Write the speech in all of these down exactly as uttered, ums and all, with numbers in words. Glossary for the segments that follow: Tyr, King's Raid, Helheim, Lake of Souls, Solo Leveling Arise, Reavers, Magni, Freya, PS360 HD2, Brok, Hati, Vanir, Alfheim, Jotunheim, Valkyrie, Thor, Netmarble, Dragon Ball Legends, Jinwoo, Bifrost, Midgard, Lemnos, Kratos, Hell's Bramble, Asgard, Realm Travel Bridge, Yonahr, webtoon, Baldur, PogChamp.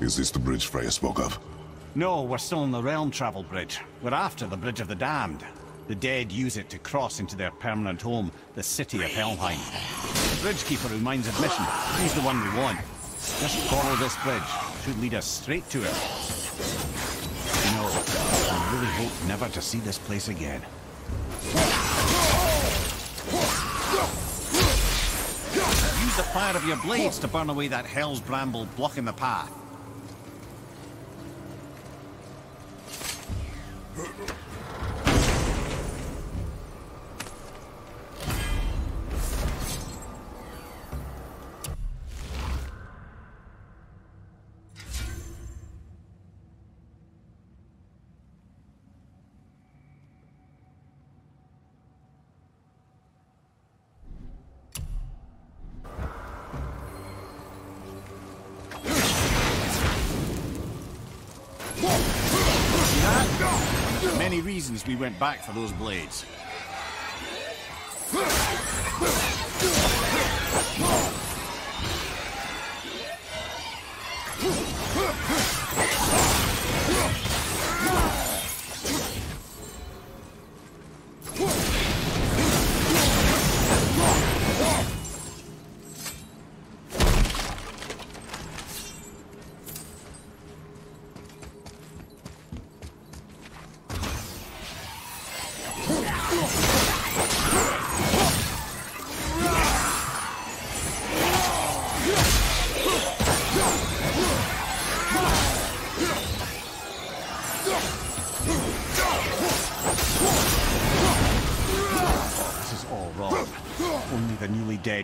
Is this the bridge Freya spoke of? No, we're still on the Realm Travel Bridge. We're after the Bridge of the Damned. The dead use it to cross into their permanent home, the city of Helheim. The bridgekeeper who minds admission, he's the one we want. Just follow this bridge. It should lead us straight to it. You know, I really hope never to see this place again. Use the fire of your blades to burn away that Hell's Bramble blocking the path. Reasons we went back for those blades.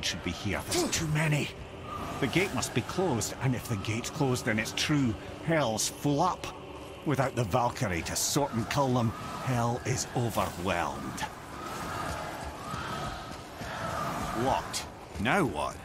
Should be here. There's too many. The gate must be closed, and if the gate's closed, then it's true. Hell's full up. Without the Valkyrie to sort and cull them, Hell is overwhelmed. Locked. Now what?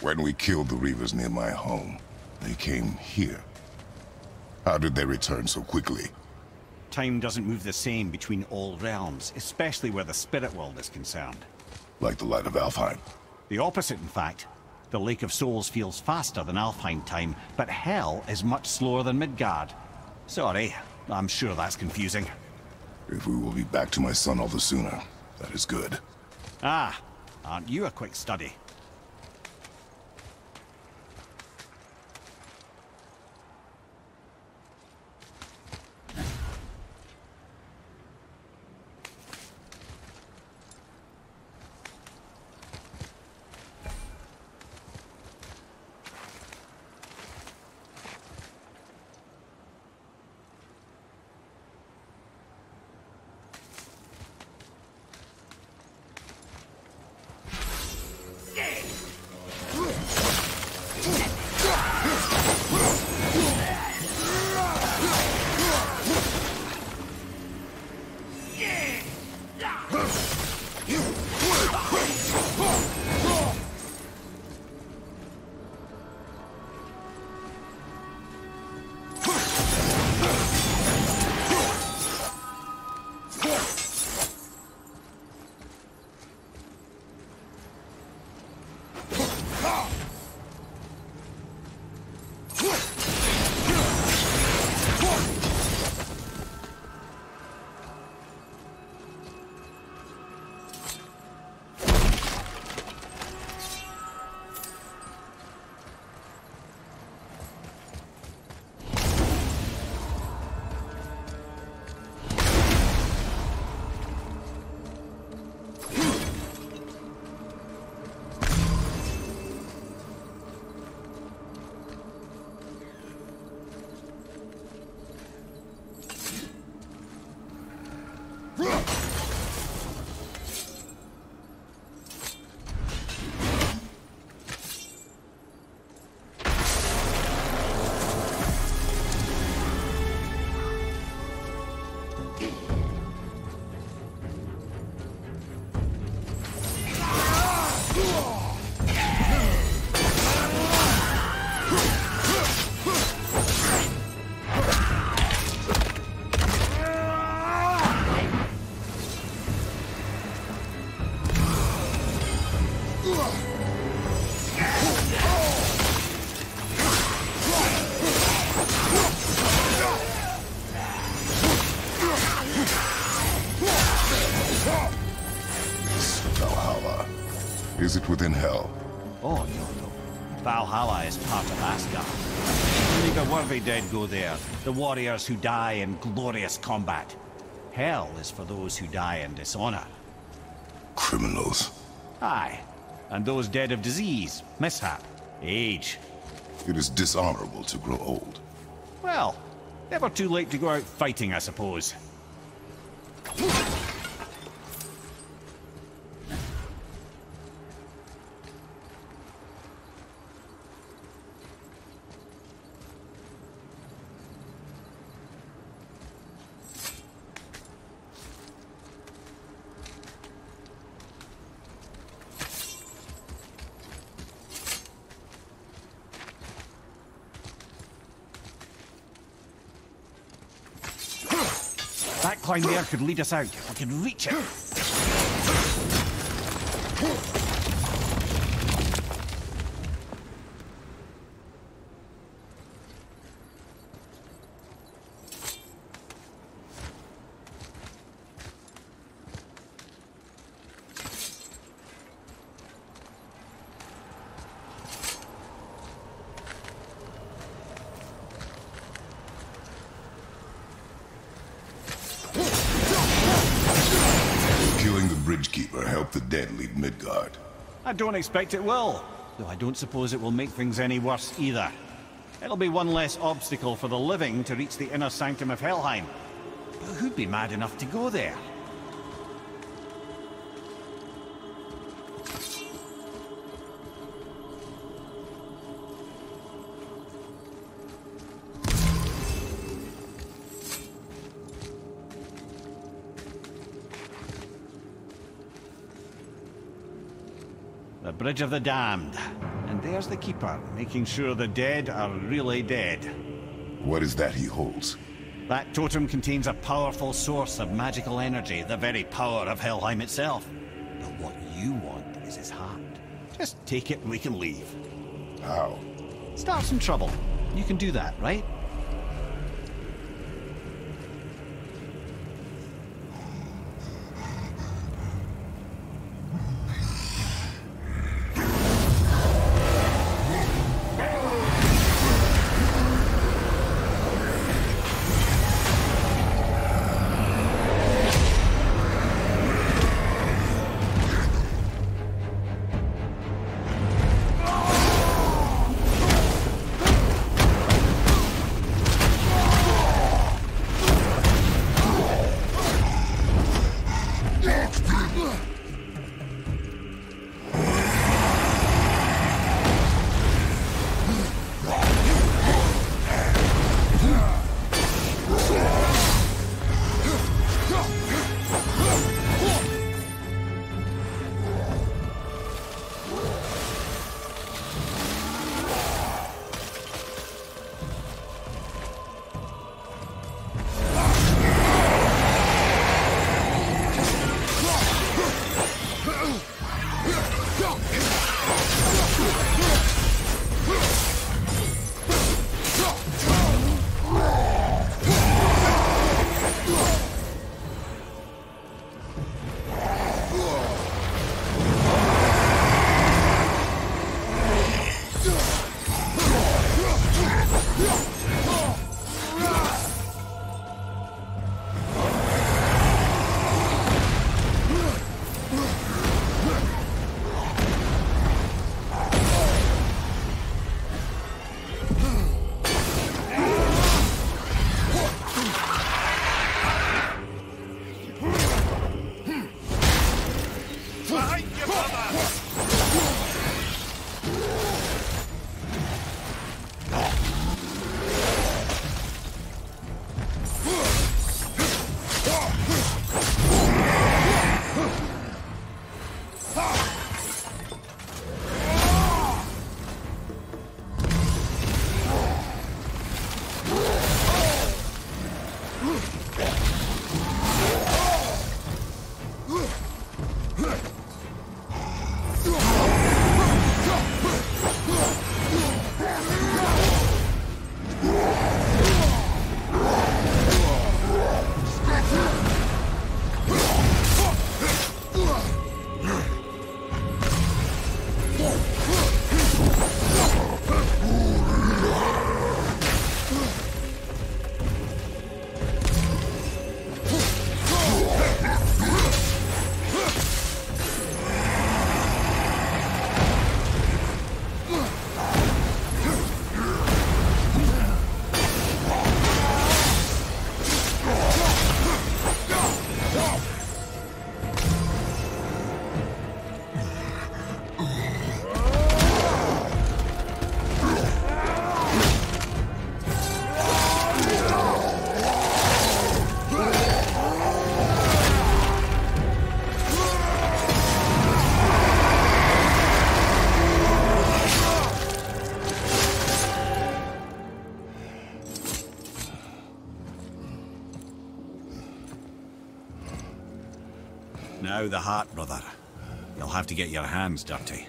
When we killed the Reavers near my home, they came here. How did they return so quickly? Time doesn't move the same between all realms, especially where the spirit world is concerned. Like the light of Alfheim? The opposite, in fact. The Lake of Souls feels faster than Alfheim time, but Hell is much slower than Midgard. Sorry, I'm sure that's confusing. If we will be back to my son all the sooner, that is good. Ah, aren't you a quick study? Valhalla. Is it within hell? Oh, no, no. Valhalla is part of Asgard. Only the worthy dead go there, the warriors who die in glorious combat. Hell is for those who die in dishonor. Criminals. Aye. And those dead of disease, mishap, age. It is dishonorable to grow old. Well, never too late to go out fighting, I suppose. That climb there could lead us out. I can reach it. Midgard. I don't expect it will, though I don't suppose it will make things any worse either. It'll be one less obstacle for the living to reach the inner sanctum of Helheim. But who'd be mad enough to go there? Bridge of the Damned. And there's the Keeper, making sure the dead are really dead. What is that he holds? That totem contains a powerful source of magical energy, the very power of Helheim itself. But what you want is his heart. Just take it and we can leave. How? Start some trouble. You can do that, right? Now the hat, brother. You'll have to get your hands dirty.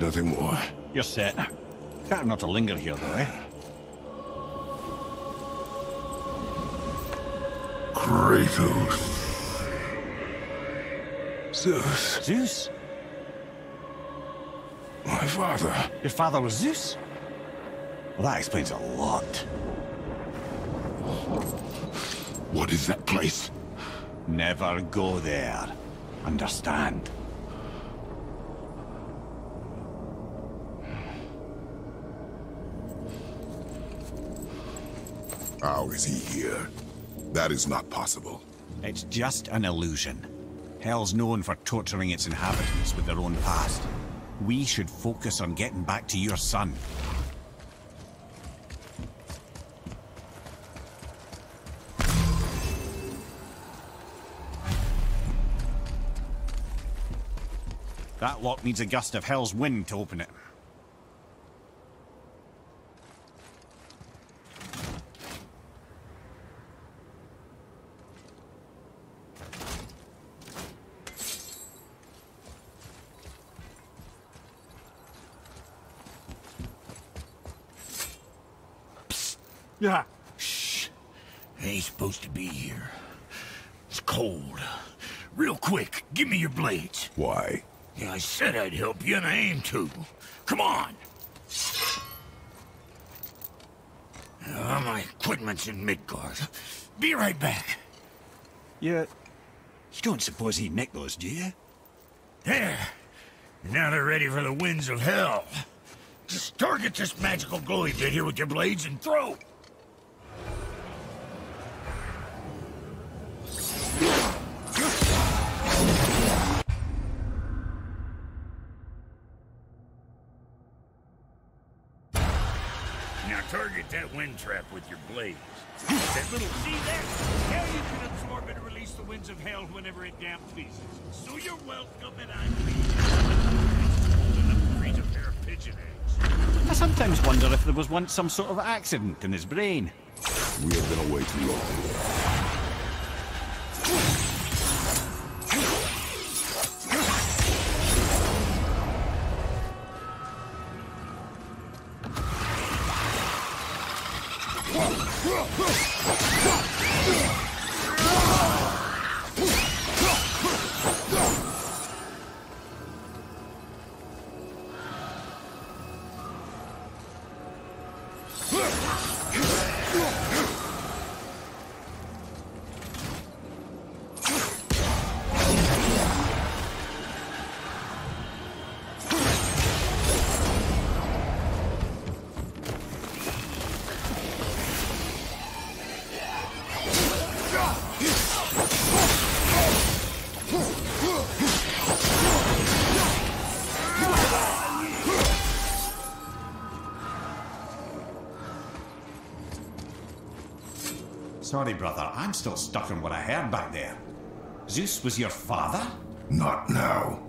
Nothing more. You're set. Better not to linger here, though, eh? Kratos. Zeus. Zeus? My father. Your father was Zeus? Well, that explains a lot. What is that place? Never go there. Understand? How is he here? That is not possible. It's just an illusion. Hell's known for torturing its inhabitants with their own past. We should focus on getting back to your son. That lock needs a gust of Hell's wind to open it. Yeah. Shh. Ain't supposed to be here. It's cold. Real quick, give me your blades. Why? Yeah, I said I'd help you, and I aim to. Come on. Uh, my equipment's in Midgard. Be right back. Yeah. You don't suppose he nicked those, do you? There. Now they're ready for the winds of hell. Just target this magical glowy bit here with your blades and throw. That wind trap with your blades. That little see there? Hell, you can absorb and release the winds of hell whenever it damn pleases. So you're welcome, and I'm pleased. Enough to pair of pigeon eggs. I sometimes wonder if there was once some sort of accident in his brain. We have been away too long. Sorry, brother, I'm still stuck on what I heard back there. Zeus was your father? Not now.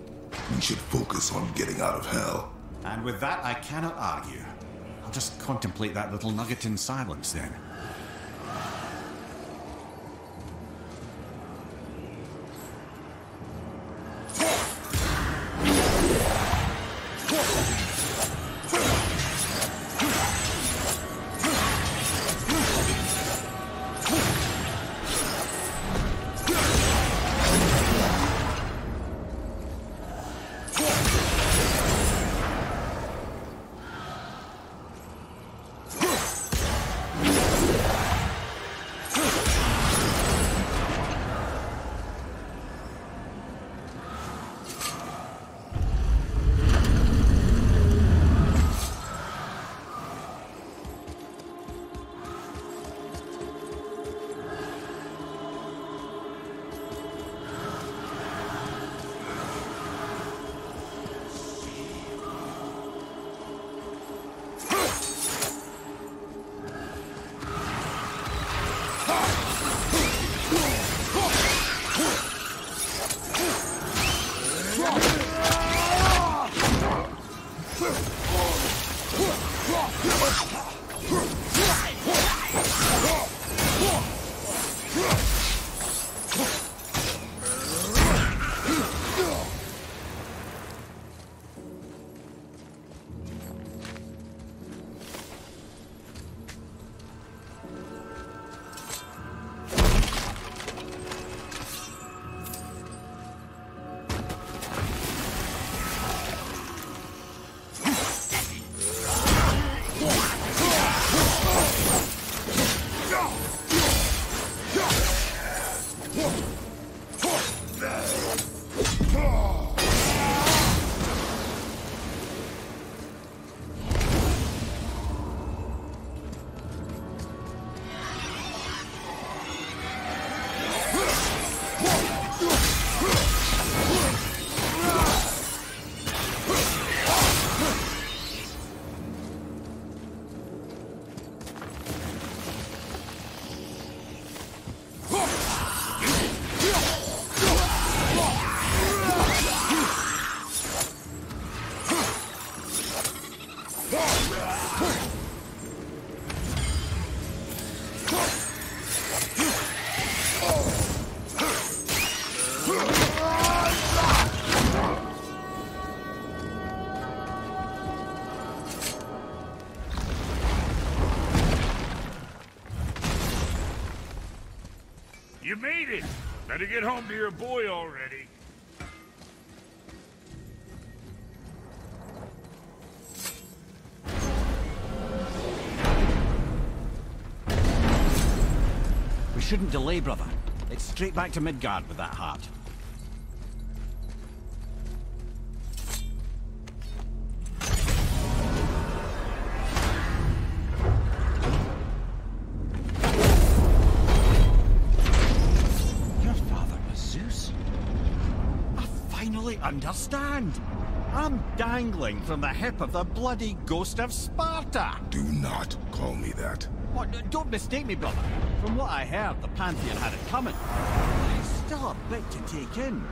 We should focus on getting out of hell. And with that, I cannot argue. I'll just contemplate that little nugget in silence then. You made it! Better get home to your boy already. We shouldn't delay, brother. It's straight back to Midgard with that heart. Understand? I'm dangling from the hip of the bloody ghost of Sparta! Do not call me that. What? Don't mistake me, brother. From what I heard, the Pantheon had it coming. But it's still a bit to take in.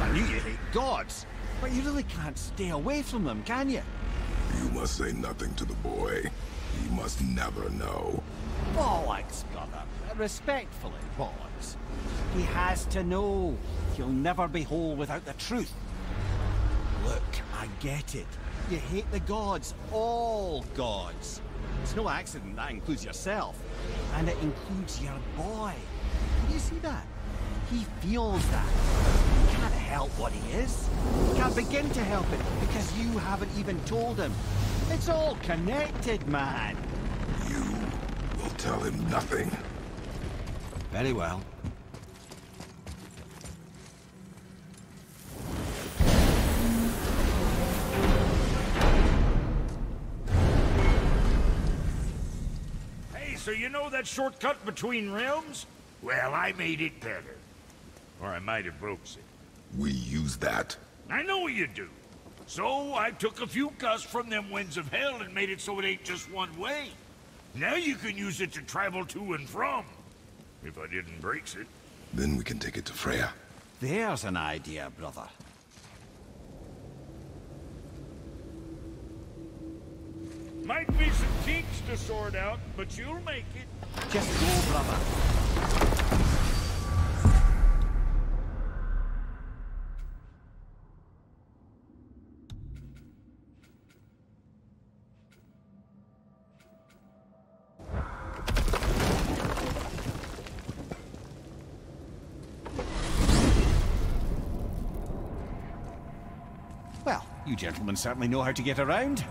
I knew you hate gods, but you really can't stay away from them, can you? You must say nothing to the boy. He must never know. Bollocks, brother. Respectfully, bollocks. He has to know. He'll never be whole without the truth. Look, I get it. You hate the gods, all gods. It's no accident that includes yourself. And it includes your boy. Do you see that? He feels that. He can't help what he is. He can't begin to help it, because you haven't even told him. It's all connected, man. You will tell him nothing. Very well. So you know that shortcut between realms? Well, I made it better. Or I might have broke it. We use that. I know you do. So I took a few cuss from them winds of hell and made it so it ain't just one way. Now you can use it to travel to and from. If I didn't break it. Then we can take it to Freya. There's an idea, brother. Might be some kinks to sort out, but you'll make it. Just go, brother. Well, you gentlemen certainly know how to get around.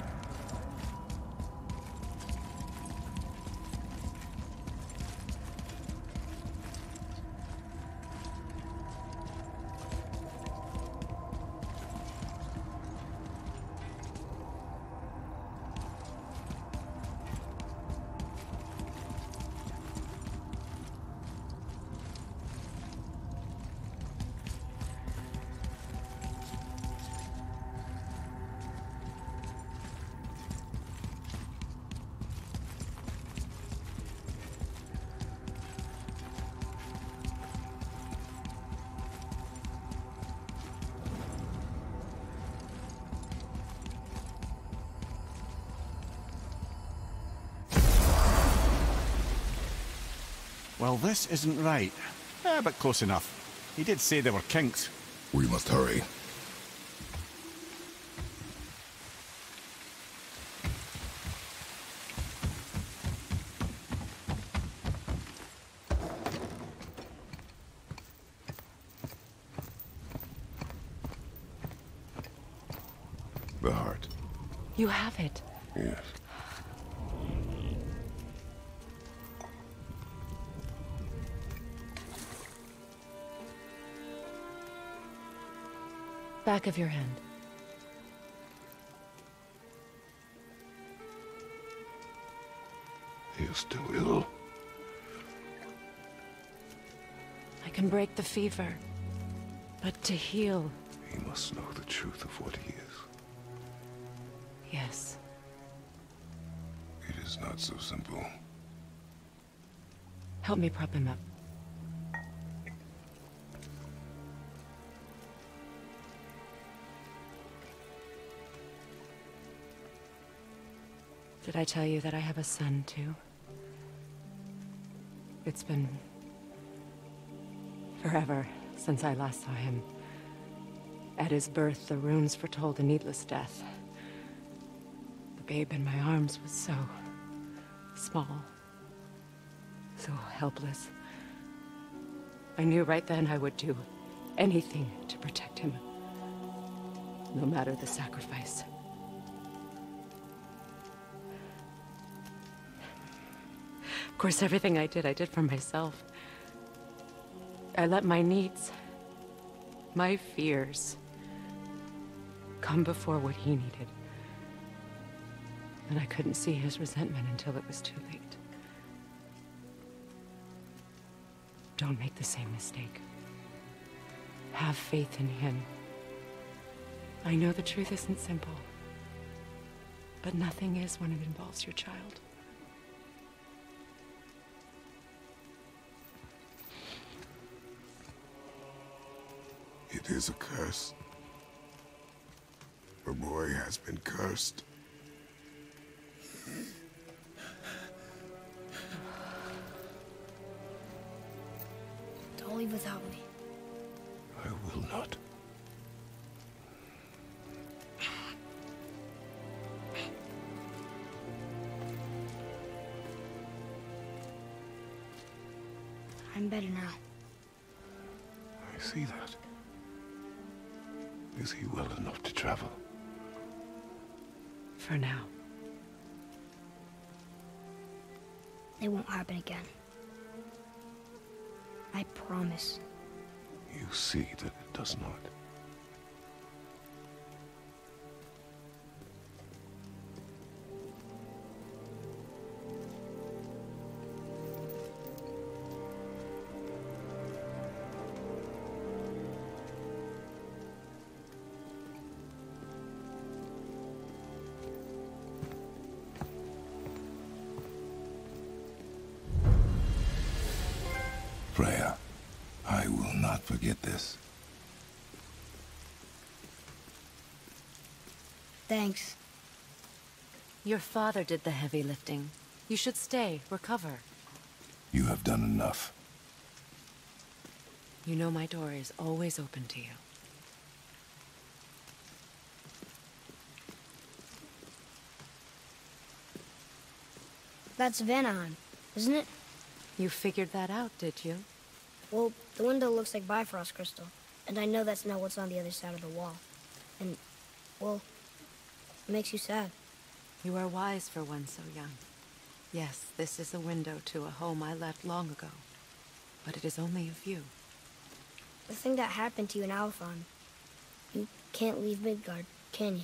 Well, this isn't right. Eh, but close enough. He did say there were kinks. We must hurry. The heart. You have it. Yes. Back of your hand. You're still ill. I can break the fever, but to heal... He must know the truth of what he is. Yes. It is not so simple. Help me prop him up. Did I tell you that I have a son, too? It's been... forever since I last saw him. At his birth, the runes foretold a needless death. The babe in my arms was so... small. So helpless. I knew right then I would do anything to protect him. No matter the sacrifice. Of course, everything I did, I did for myself. I let my needs, my fears, come before what he needed. And I couldn't see his resentment until it was too late. Don't make the same mistake. Have faith in him. I know the truth isn't simple, but nothing is when it involves your child. It is a curse. The boy has been cursed. Don't leave without me. I will not. I'm better now. I see that. Is he well enough to travel? For now. It won't happen again. I promise. You see that it does not. Freya, I will not forget this. Thanks. Your father did the heavy lifting. You should stay, recover. You have done enough. You know my door is always open to you. That's Vanaheim, isn't it? You figured that out, did you? Well, the window looks like Bifrost crystal, and I know that's not what's on the other side of the wall. And, well, it makes you sad. You are wise for one so young. Yes, this is a window to a home I left long ago, but it is only a view. The thing that happened to you in Alfheim, you can't leave Midgard, can you?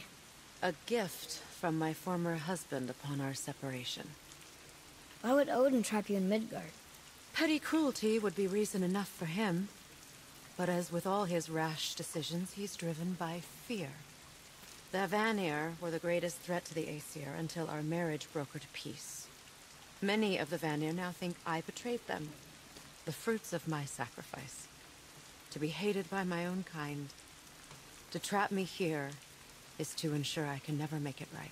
A gift from my former husband upon our separation. Why would Odin trap you in Midgard? Petty cruelty would be reason enough for him, but as with all his rash decisions, he's driven by fear. The Vanir were the greatest threat to the Aesir until our marriage brokered peace. Many of the Vanir now think I betrayed them, the fruits of my sacrifice. To be hated by my own kind, to trap me here, is to ensure I can never make it right.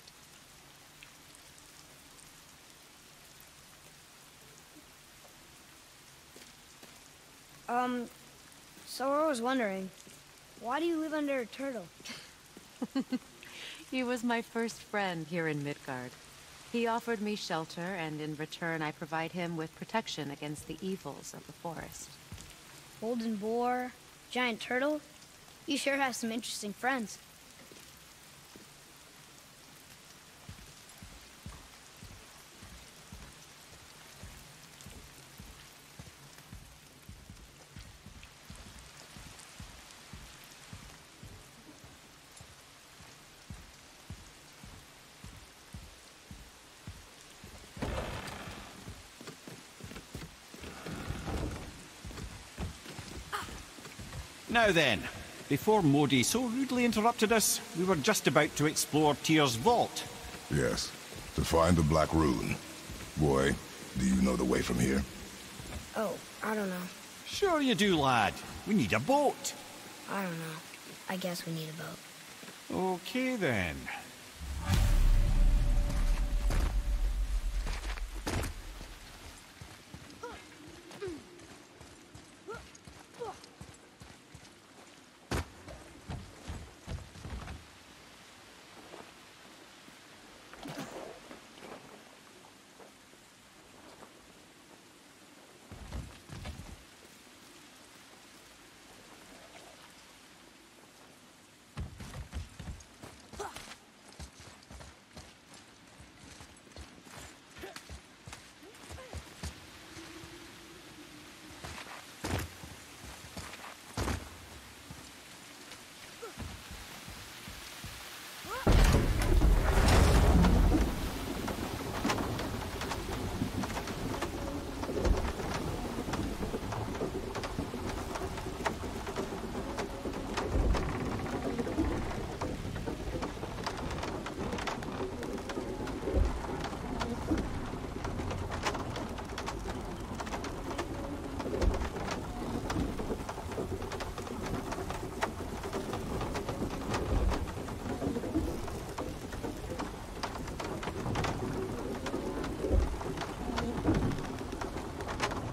Um, so I was wondering, why do you live under a turtle? He was my first friend here in Midgard. He offered me shelter, and in return I provide him with protection against the evils of the forest. Golden boar, giant turtle? You sure have some interesting friends. Now then, before Modi so rudely interrupted us, we were just about to explore Tyr's vault. Yes, to find the Black Rune. Boy, do you know the way from here? Oh, I don't know. Sure you do, lad. We need a boat. I don't know. I guess we need a boat. Okay then.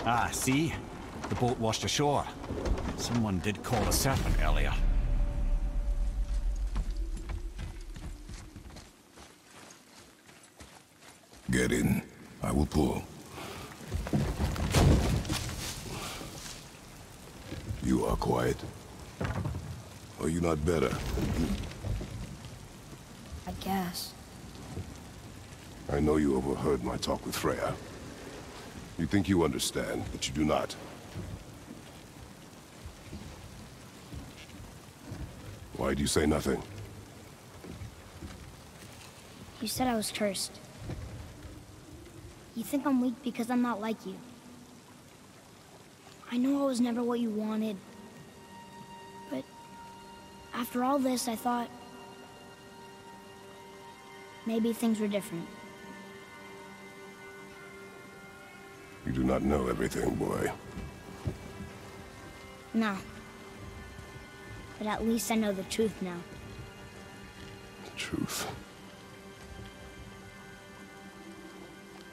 Ah, see? The boat washed ashore. Someone did call a serpent earlier. Get in. I will pull. You are quiet. Are you not better? I guess. I know you overheard my talk with Freya. You think you understand, but you do not. Why do you say nothing? You said I was cursed. You think I'm weak because I'm not like you. I know I was never what you wanted. But after all this, I thought maybe things were different. You do not know everything, boy. No. But at least I know the truth now. truth.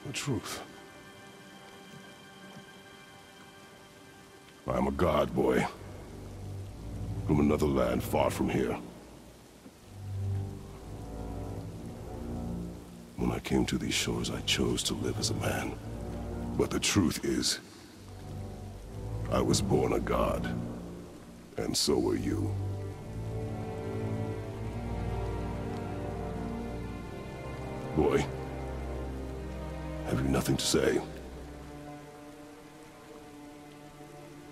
The truth. I am a god boy from another land far from here. When I came to these shores, I chose to live as a man. But the truth is, I was born a god, and so were you. Boy, have you nothing to say?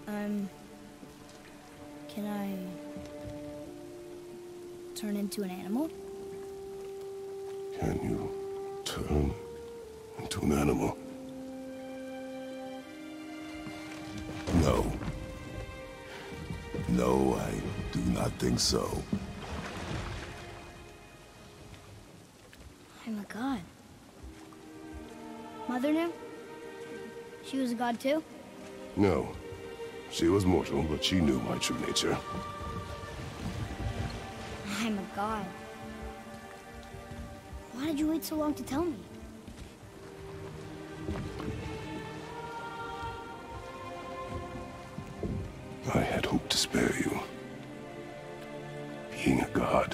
Um, can I turn into an animal? Can you turn into an animal? No. No, I do not think so. I'm a god. Mother knew? She was a god too? No. She was mortal, but she knew my true nature. I'm a god. Why did you wait so long to tell me? I had hoped to spare you. Being a god,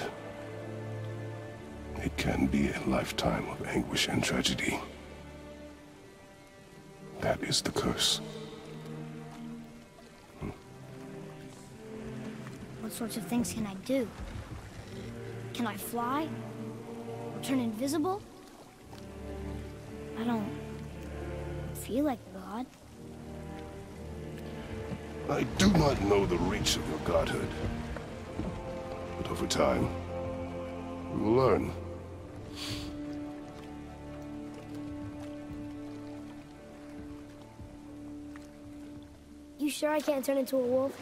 it can be a lifetime of anguish and tragedy. That is the curse. What sorts of things can I do? Can I fly? Or turn invisible? I don't feel like a god. I do not know the reach of your godhood. But over time, we will learn. You sure I can't turn into a wolf?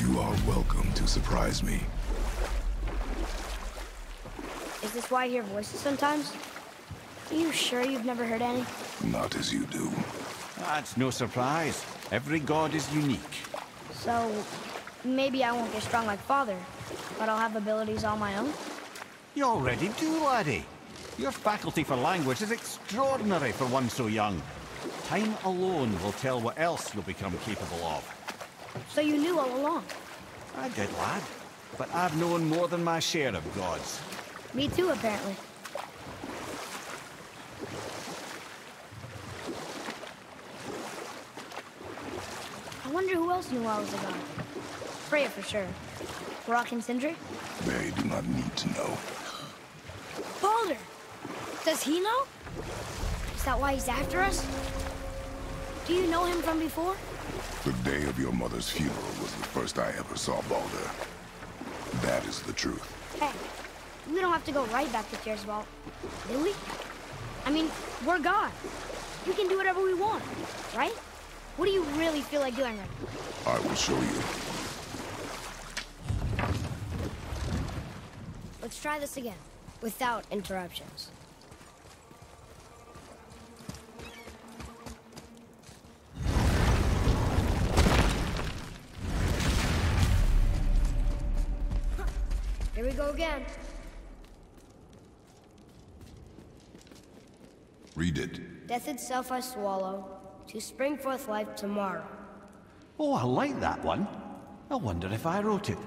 You are welcome to surprise me. Is this why I hear voices sometimes? Are you sure you've never heard any? Not as you do. That's no surprise. Every god is unique. So, maybe I won't get strong like Father, but I'll have abilities all my own? You already do, laddie. Your faculty for language is extraordinary for one so young. Time alone will tell what else you'll become capable of. So you knew all along? I did, lad. But I've known more than my share of gods. Me too, apparently. I wonder who else knew I was a god. Freya for sure. Brok and Sindri? They do not need to know. Baldur! Does he know? Is that why he's after us? Do you know him from before? The day of your mother's funeral was the first I ever saw Baldur. That is the truth. Hey, we don't have to go right back to Tyr's vault, do we? I mean, we're gods. We can do whatever we want, right? What do you really feel like doing right now? I will show you. Let's try this again, without interruptions. Here we go again. Read it. Death itself I swallow. To spring forth life tomorrow. Oh, I like that one. I wonder if I wrote it.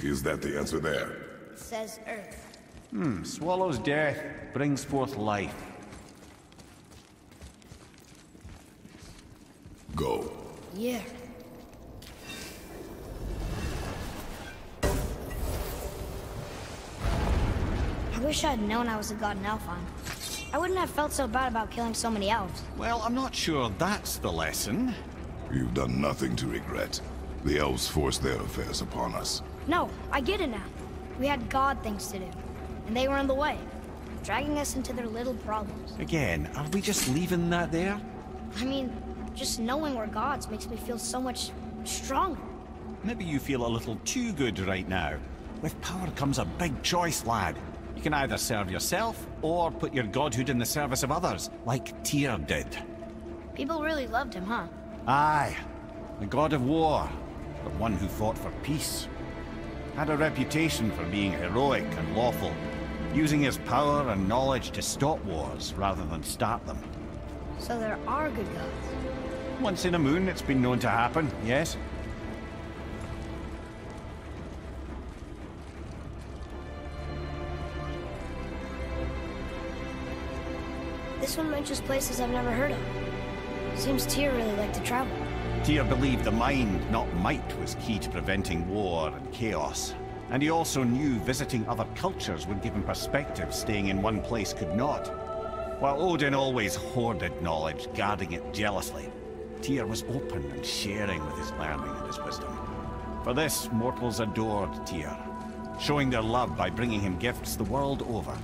Is that the answer there? Says Earth. Hmm, swallows death, brings forth life. Go. Yeah. I wish I'd known I was a god in Alfheim. I wouldn't have felt so bad about killing so many elves. Well, I'm not sure that's the lesson. You've done nothing to regret. The elves forced their affairs upon us. No, I get it now. We had god things to do, and they were in the way, dragging us into their little problems. Again, are we just leaving that there? I mean, Just knowing we're gods makes me feel so much stronger. Maybe you feel a little too good right now. With power comes a big choice, lad. You can either serve yourself, or put your godhood in the service of others, like Tyr did. People really loved him, huh? Aye. The god of war. The one who fought for peace. Had a reputation for being heroic and lawful, using his power and knowledge to stop wars rather than start them. So there are good gods? Once in a moon, it's been known to happen, yes. This one mentions places I've never heard of. Seems Tyr really liked to travel. Tyr believed the mind, not might, was key to preventing war and chaos. And he also knew visiting other cultures would give him perspective staying in one place could not. While Odin always hoarded knowledge, guarding it jealously, Tyr was open and sharing with his learning and his wisdom. For this, mortals adored Tyr, showing their love by bringing him gifts the world over.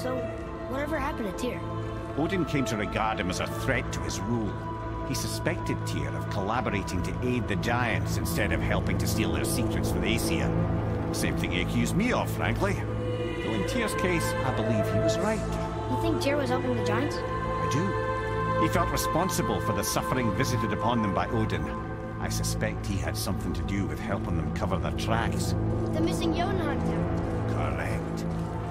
So, whatever happened to Tyr? Odin came to regard him as a threat to his rule. He suspected Tyr of collaborating to aid the giants instead of helping to steal their secrets from Aesir. Same thing he accused me of, frankly. Though in Tyr's case, I believe he was right. You think Tyr was helping the giants? I do. He felt responsible for the suffering visited upon them by Odin. I suspect he had something to do with helping them cover their tracks. The missing Yonahr tower. Correct.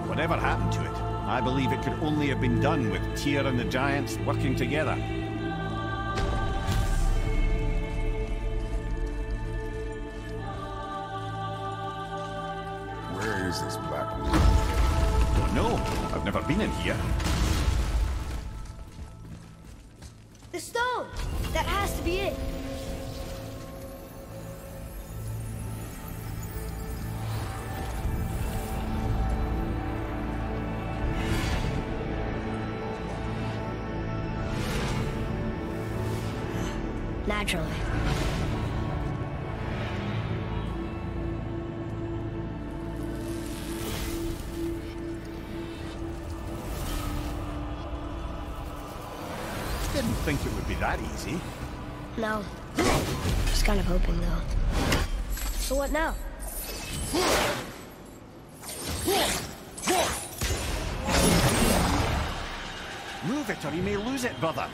Whatever happened to it? I believe it could only have been done with Tyr and the giants working together. Where is this Black Rune? Don't know. I've never been in here. The stone! That has to be it! Naturally. Didn't think it would be that easy. No. I was kind of hoping, though. So what now? Move it or you may lose it, brother.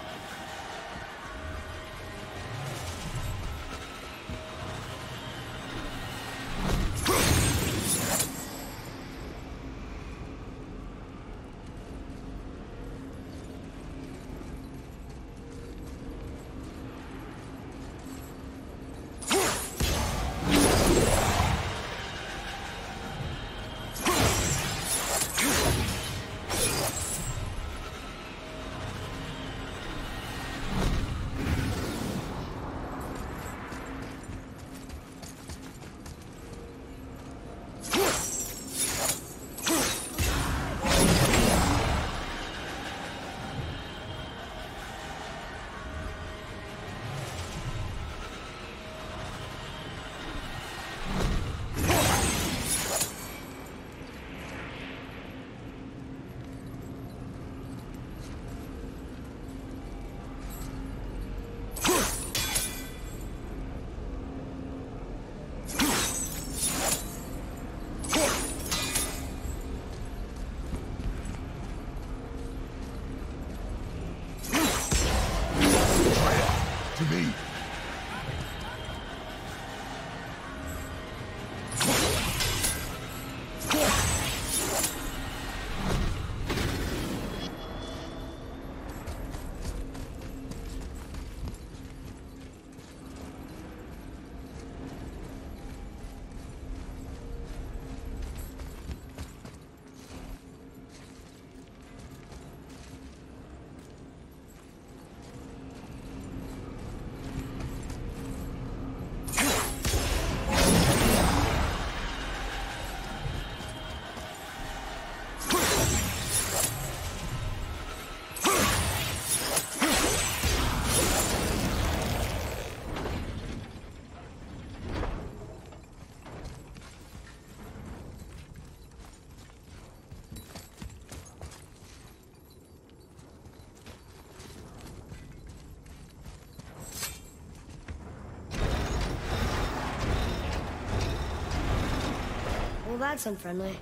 that's unfriendly.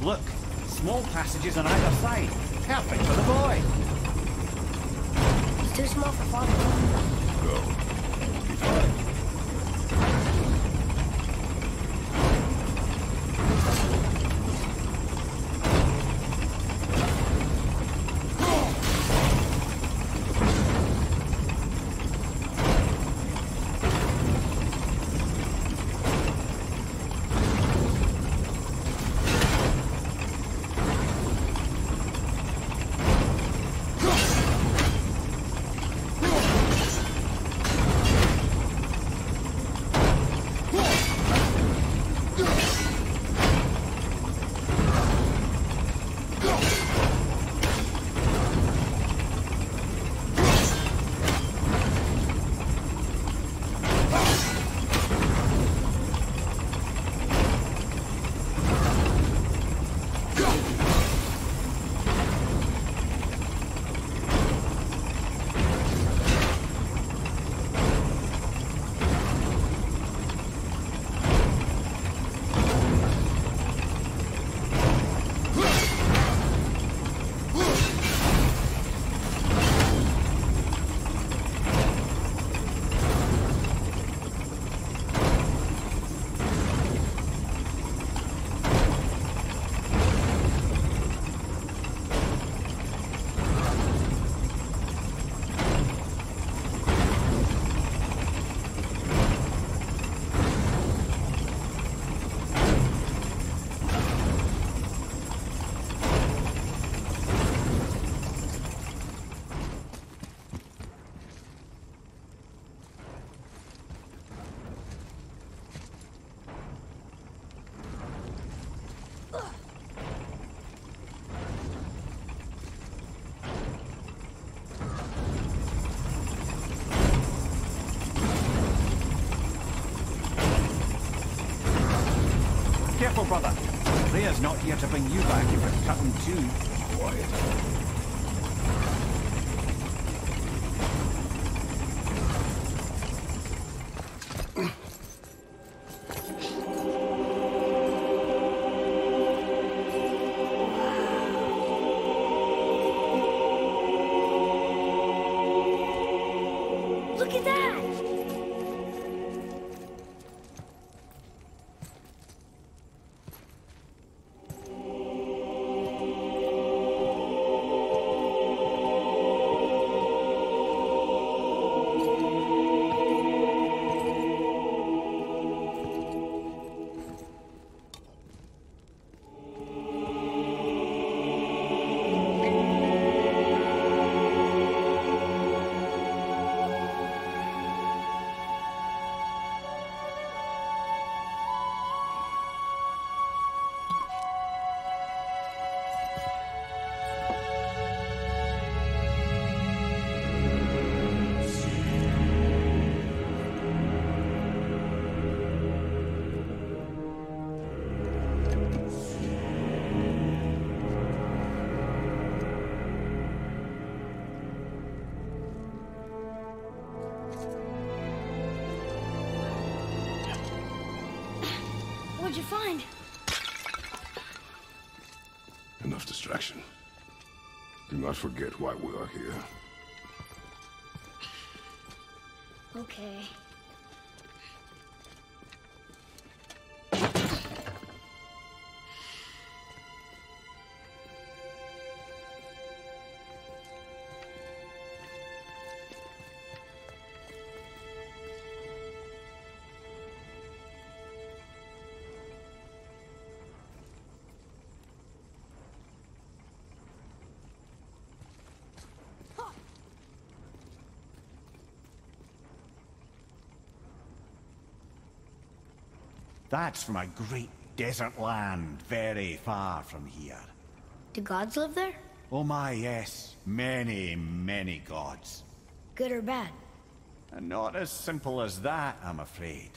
Look, small passages on either side. Perfect for the boy. He's too small for father. Go. Be fine. Careful, brother. Freya's not here to bring you back if it's cut in two. Quiet. Find enough distraction. Do not forget why we are here. Okay. That's from a great desert land, very far from here. Do gods live there? Oh my, yes. Many, many gods. Good or bad? And not as simple as that, I'm afraid.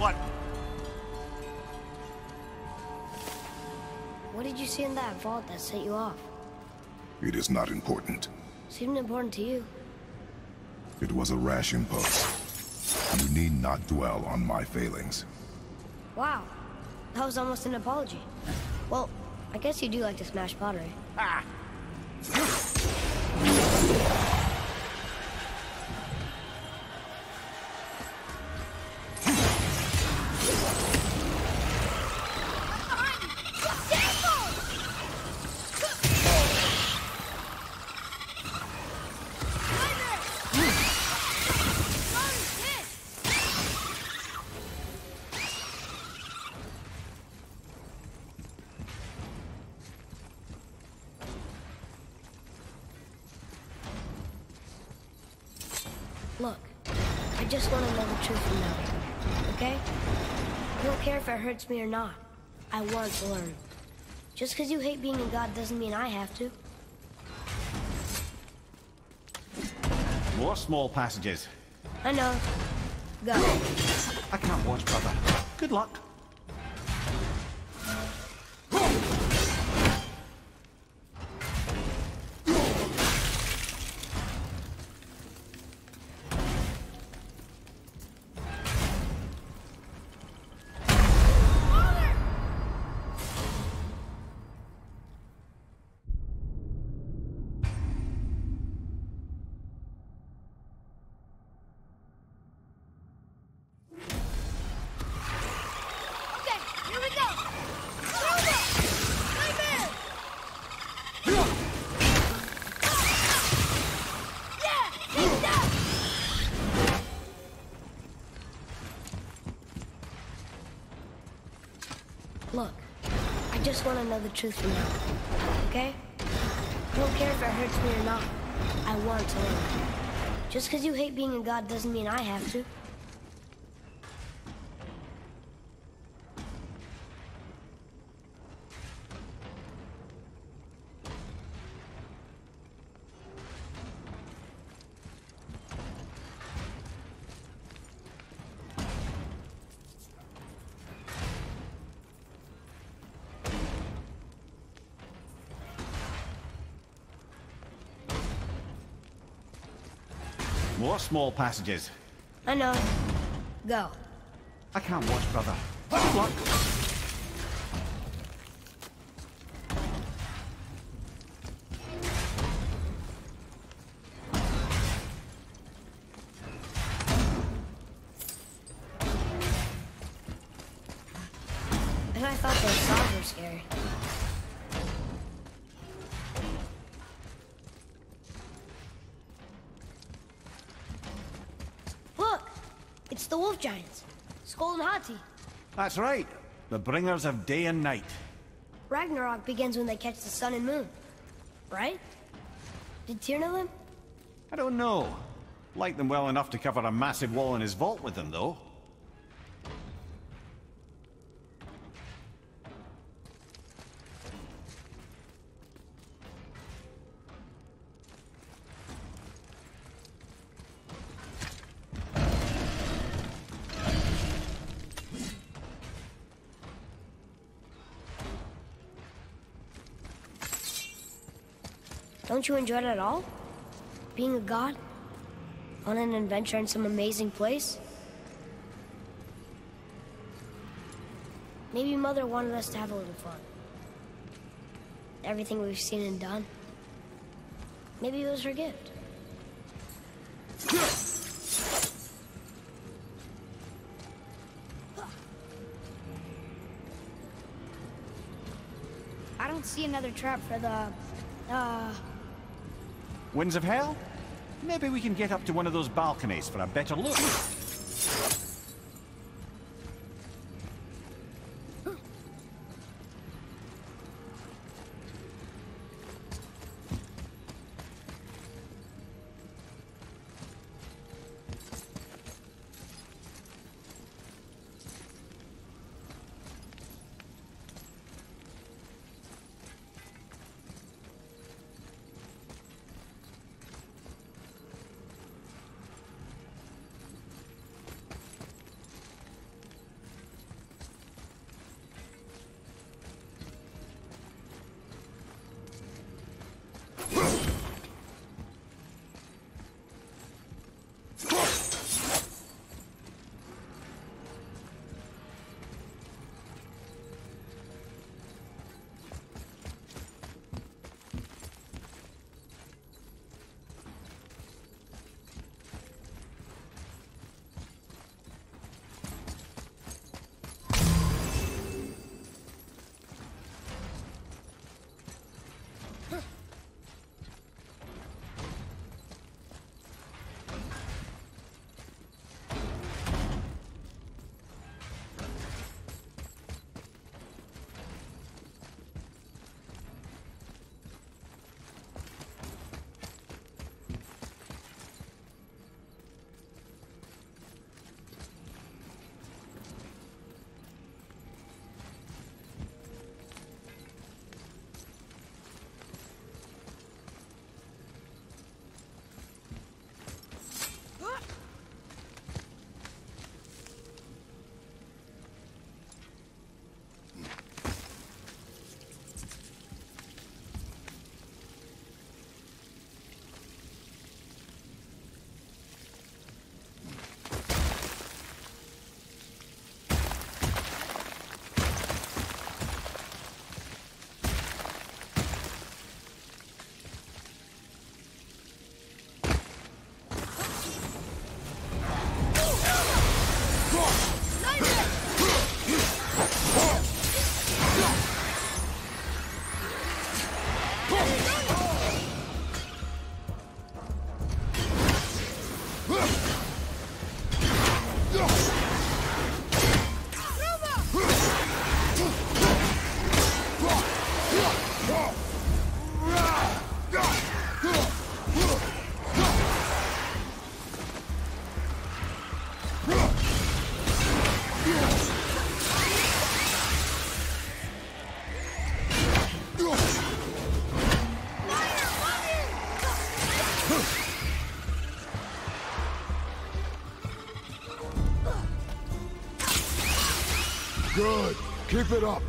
What? What did you see in that vault that set you off? It is not important. Seemed important to you. It was a rash impulse. You need not dwell on my failings. Wow. That was almost an apology. Well, I guess you do like to smash pottery. Ah! Hurts me or not, I want to learn. Just because you hate being a god doesn't mean I have to. More small passages. I know. Go. I can't watch, brother. Good luck. I just want to know the truth from now, okay? I don't care if it hurts me or not. I want to learn. Just because you hate being a god doesn't mean I have to. More small passages. I know. Go. I can't watch, brother. Good luck. And I thought those songs were scary. The wolf giants, Skoll and Hati. That's right, the bringers of day and night. Ragnarok begins when they catch the sun and moon, right? Did Tyr know them? I don't know. Liked them well enough to cover a massive wall in his vault with them, though. Don't you enjoy it at all? Being a god? On an adventure in some amazing place? Maybe Mother wanted us to have a little fun. Everything we've seen and done. Maybe it was her gift. I don't see another trap for the... Uh... Winds of Hell? Maybe we can get up to one of those balconies for a better look. Good. Keep it up.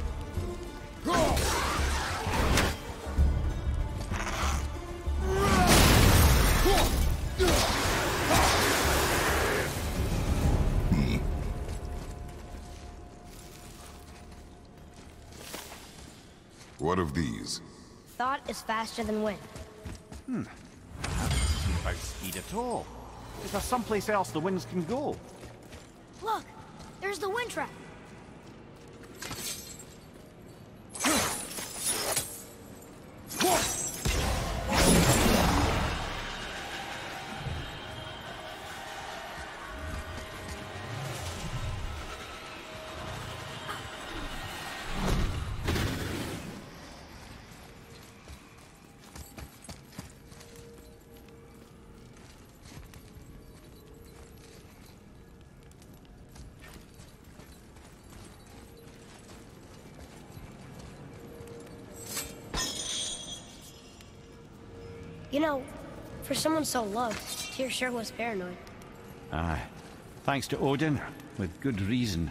Go! What of these? Thought is faster than wind. Hmm. That doesn't seem about speed at all. Is there someplace else the winds can go? Look! There's the wind trap! You know, for someone so loved, Tyr sure was paranoid. Aye. Thanks to Odin, with good reason.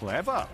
Clever.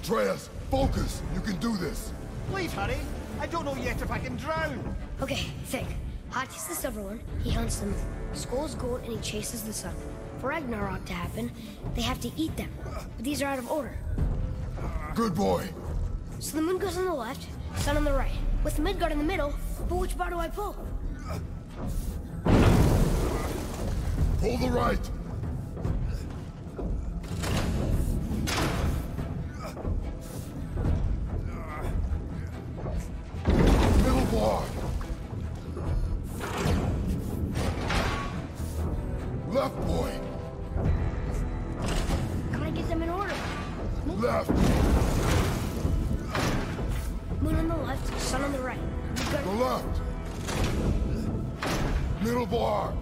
Atreus, focus! You can do this! Please hurry! I don't know yet if I can drown! Okay, think. Hati's the silver one, he hunts the moon. Skull's gold and he chases the sun. For Ragnarok to happen, they have to eat them. But these are out of order. Good boy! So the moon goes on the left, sun on the right. With Midgard in the middle, but which bar do I pull? Pull the right! left. Moon on the left, sun on the right. Midgard. The left. Middle bar.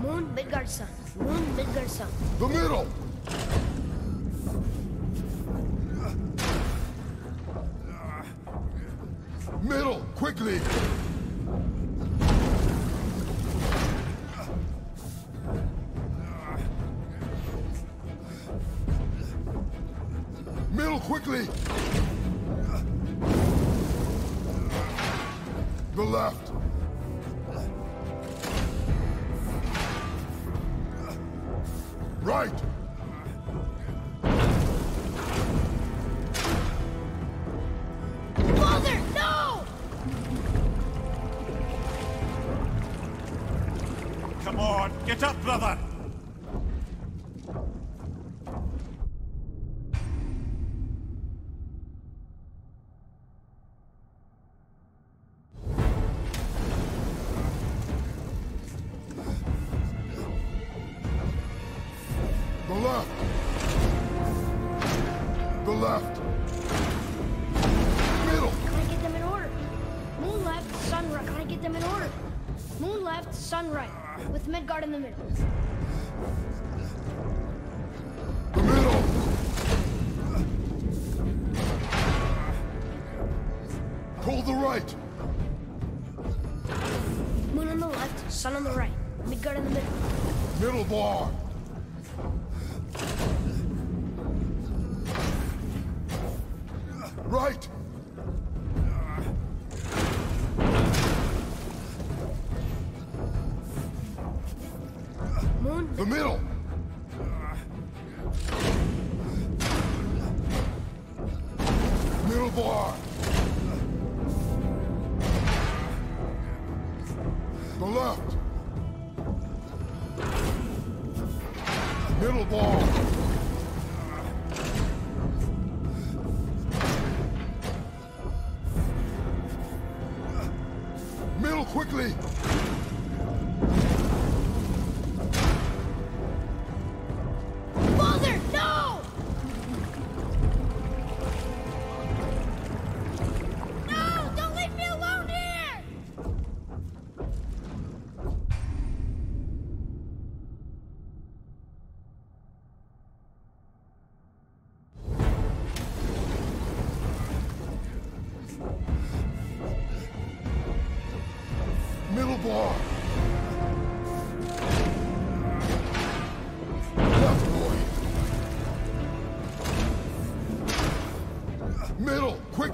Moon, Midgard, sun. Moon, Midgard, sun. The middle. Middle, quickly. Middle, quickly. The left. Right. Get up, brother! The left! The left! Middle! Can I get them in order? Moon left, sun right. Can I get them in order? Moon left, sun right. With Midgard in the middle. The middle! Pull the right! Moon on the left, sun on the right. Midgard in the middle. Middle bar! Right! The middle! Middle bar! The left! Middle bar! Middle quickly!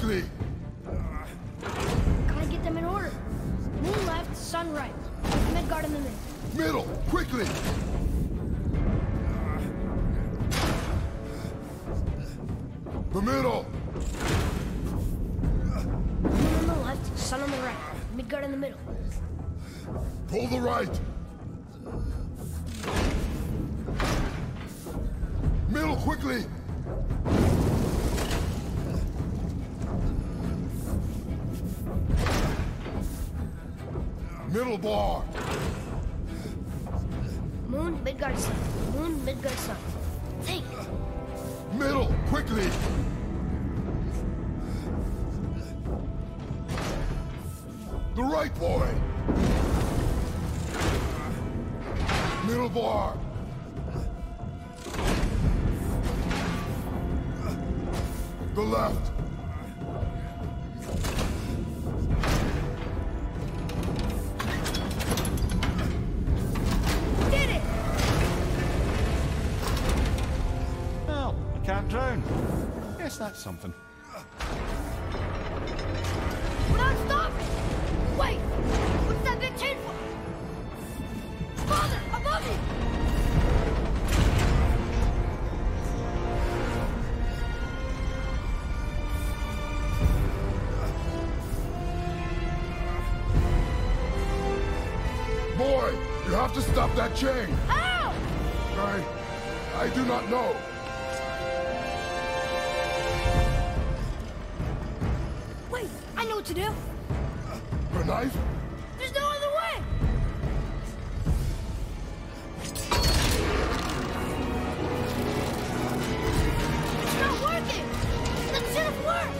Quickly! Can I get them in order? Moon left, sun right. With Midgard in the middle. Middle! Quickly! The middle! Moon on the left, sun on the right. Midgard in the middle. Pull the right! Middle, quickly! Middle bar. Moon, Midgard, sun. Moon, Midgard, sun. Think. Middle, quickly. The right boy. Middle bar. The left. That's something. We're not stopping! Wait! What's that big tin for? Father! Above me! Boy! You have to stop that chain! How? I... I do not know. what to do? Uh, a knife? There's no other way! It's not working! That should have worked!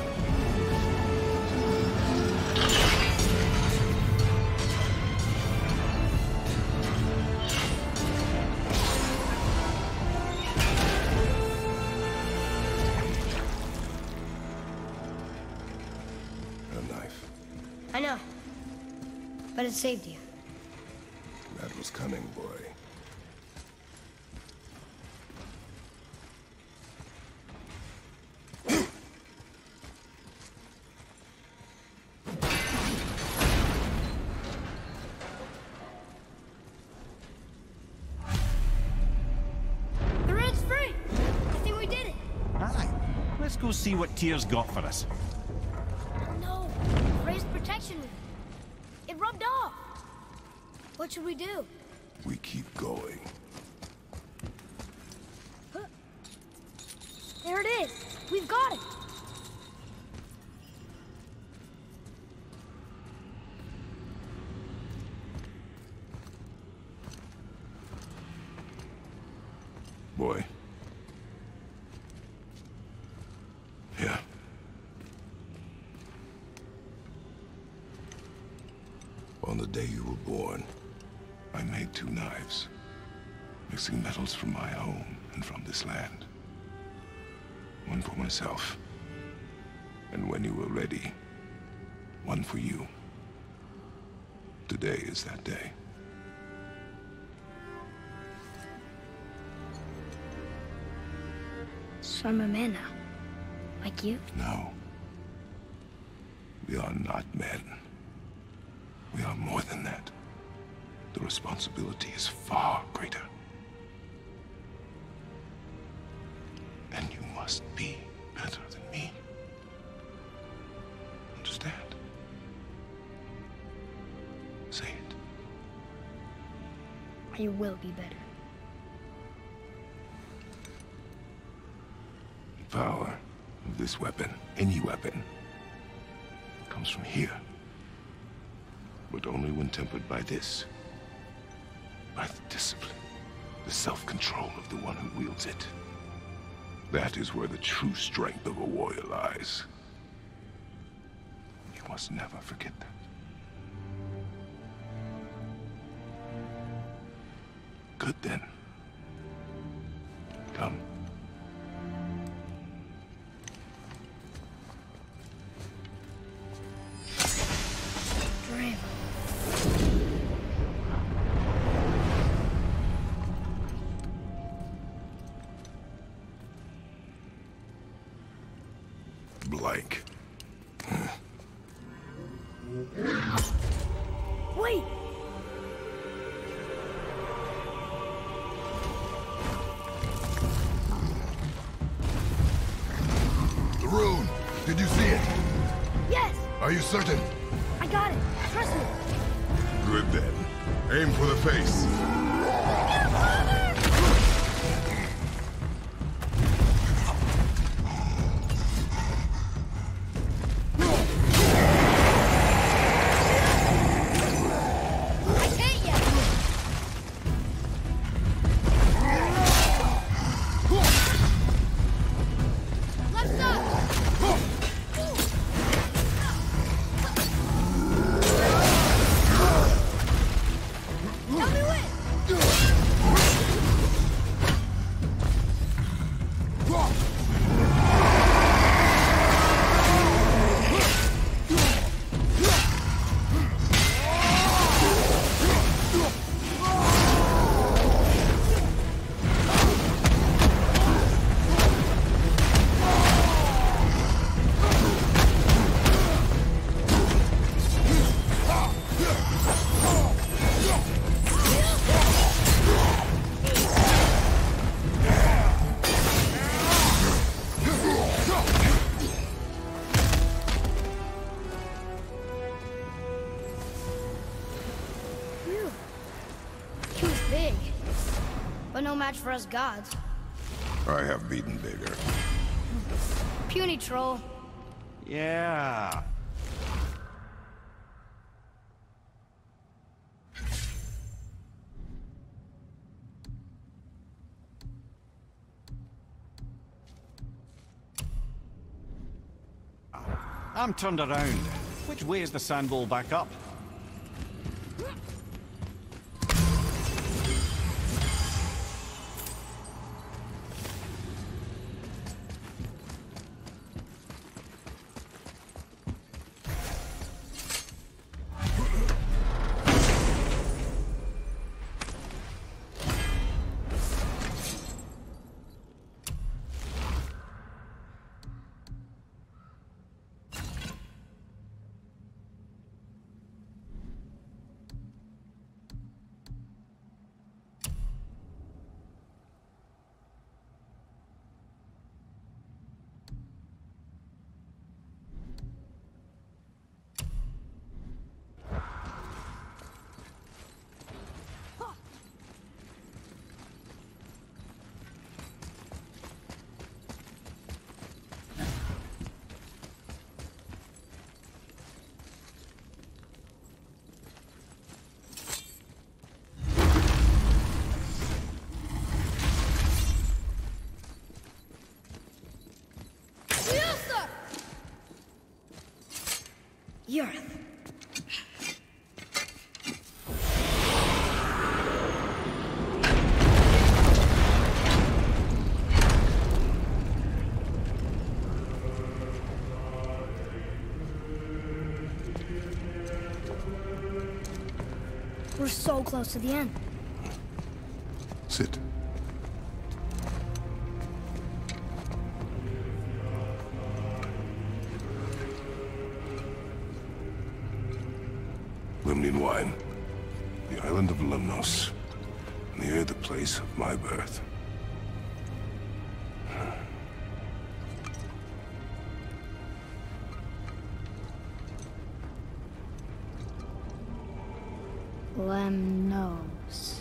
But it saved you. That was cunning, boy. The road's free! I think we did it! Aye. Let's go see what Tyr's got for us. No! Raise protection. It rubbed off! What should we do? We keep going. Huh. There it is! We've got it! Boy. Yeah. On the day you were born, I made two knives, mixing metals from my home and from this land. One for myself, and when you were ready, one for you. Today is that day. So I'm a man now, like you? No. We are not men. We are more than that. The responsibility is far greater. And you must be better than me. Understand? Say it. You will be better. The power of this weapon, any weapon, comes from here. But only when tempered by this. By the discipline, the self-control of the one who wields it. That is where the true strength of a warrior lies. You must never forget that. Good then. Come. Certain. I got it. Trust me. Good then. Aim for the face. Match for us gods. I have beaten bigger. Puny troll. Yeah. I'm turned around. Which way is the sandball back up? Earth. We're so close to the end. Sit. Wine, the island of Lemnos, near the place of my birth. Lemnos.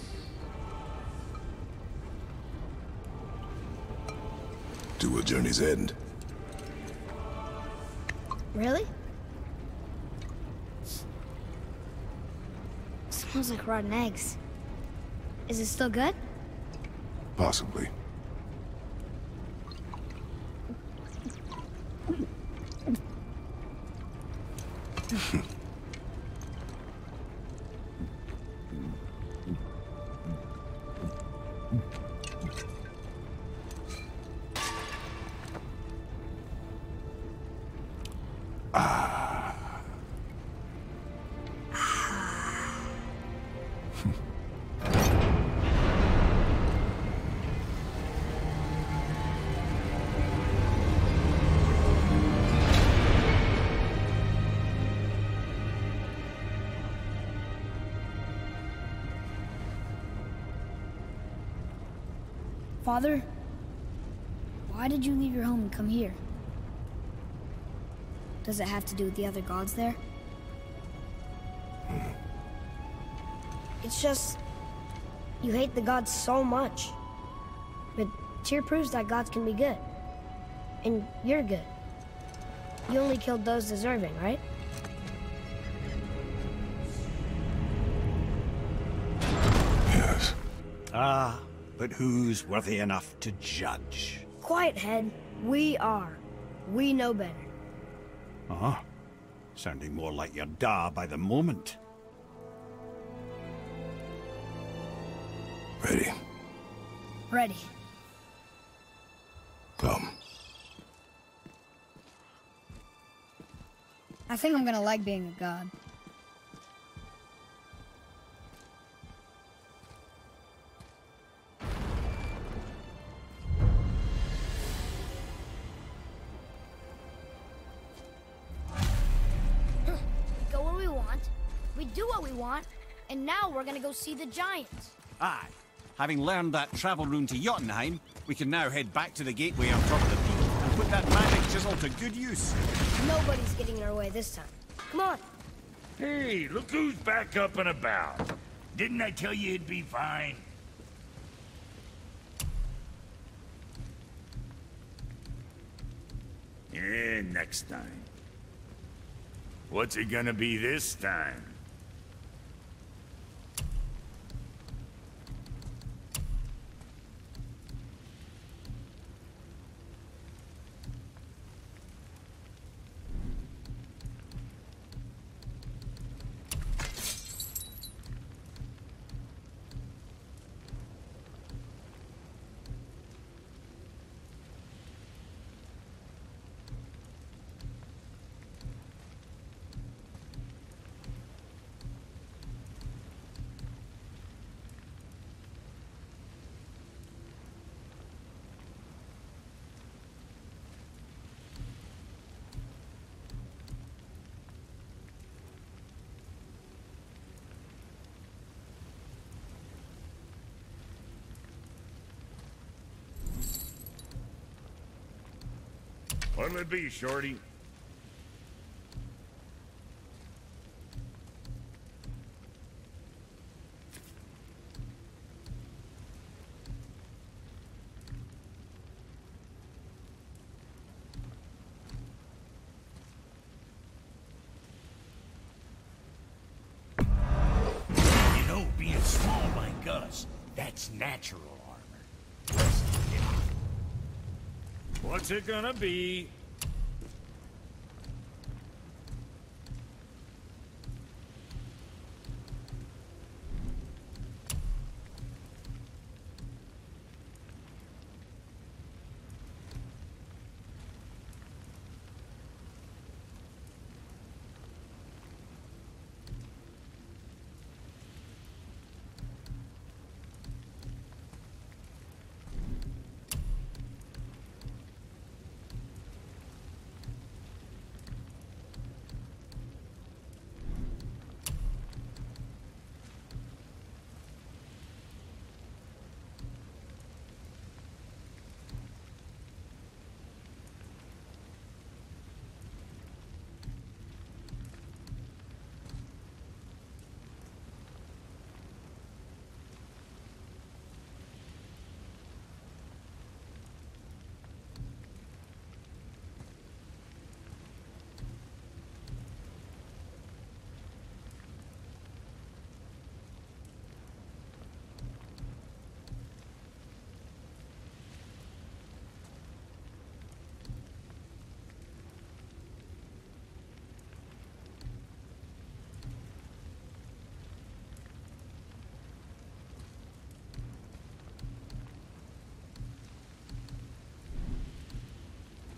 To a journey's end. Really? Smells like rotten eggs. Is it still good? Possibly. Father, why did you leave your home and come here? Does it have to do with the other gods there? Mm. It's just... you hate the gods so much. But Tyr proves that gods can be good. And you're good. You only killed those deserving, right? Yes. Ah. But who's worthy enough to judge? Quiet head, we are. We know better. Uh-huh. Sounding more like your da by the moment. Ready? Ready. Come. I think I'm gonna like being a god. And now we're gonna go see the giants. Aye. Having learned that travel rune to Jotunheim, we can now head back to the gateway on top of the peak and put that magic chisel to good use. Nobody's getting in our way this time. Come on. Hey, look who's back up and about. Didn't I tell you it'd be fine? Yeah, next time. What's it gonna be this time? What'll it be, Shorty? Natural armor. What's it gonna be?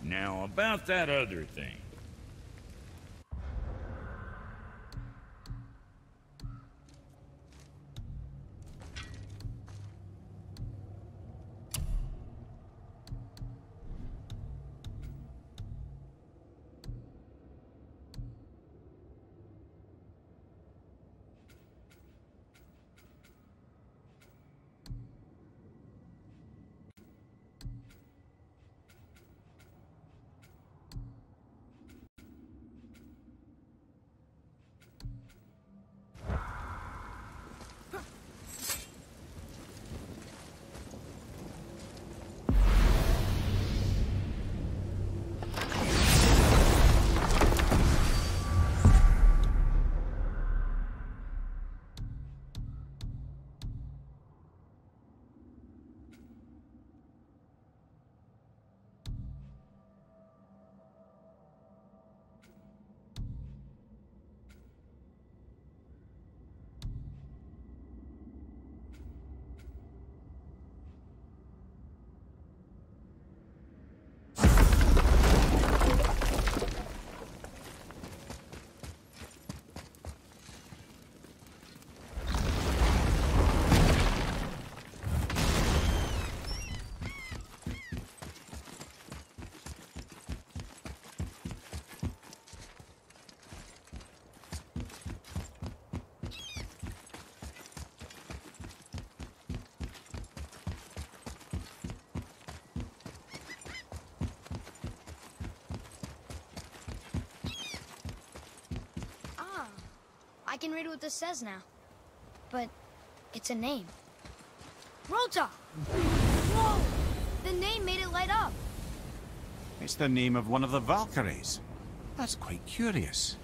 Now, about that other thing. I can read what this says now, but it's a name. Rota! Whoa! The name made it light up. It's the name of one of the Valkyries. That's quite curious.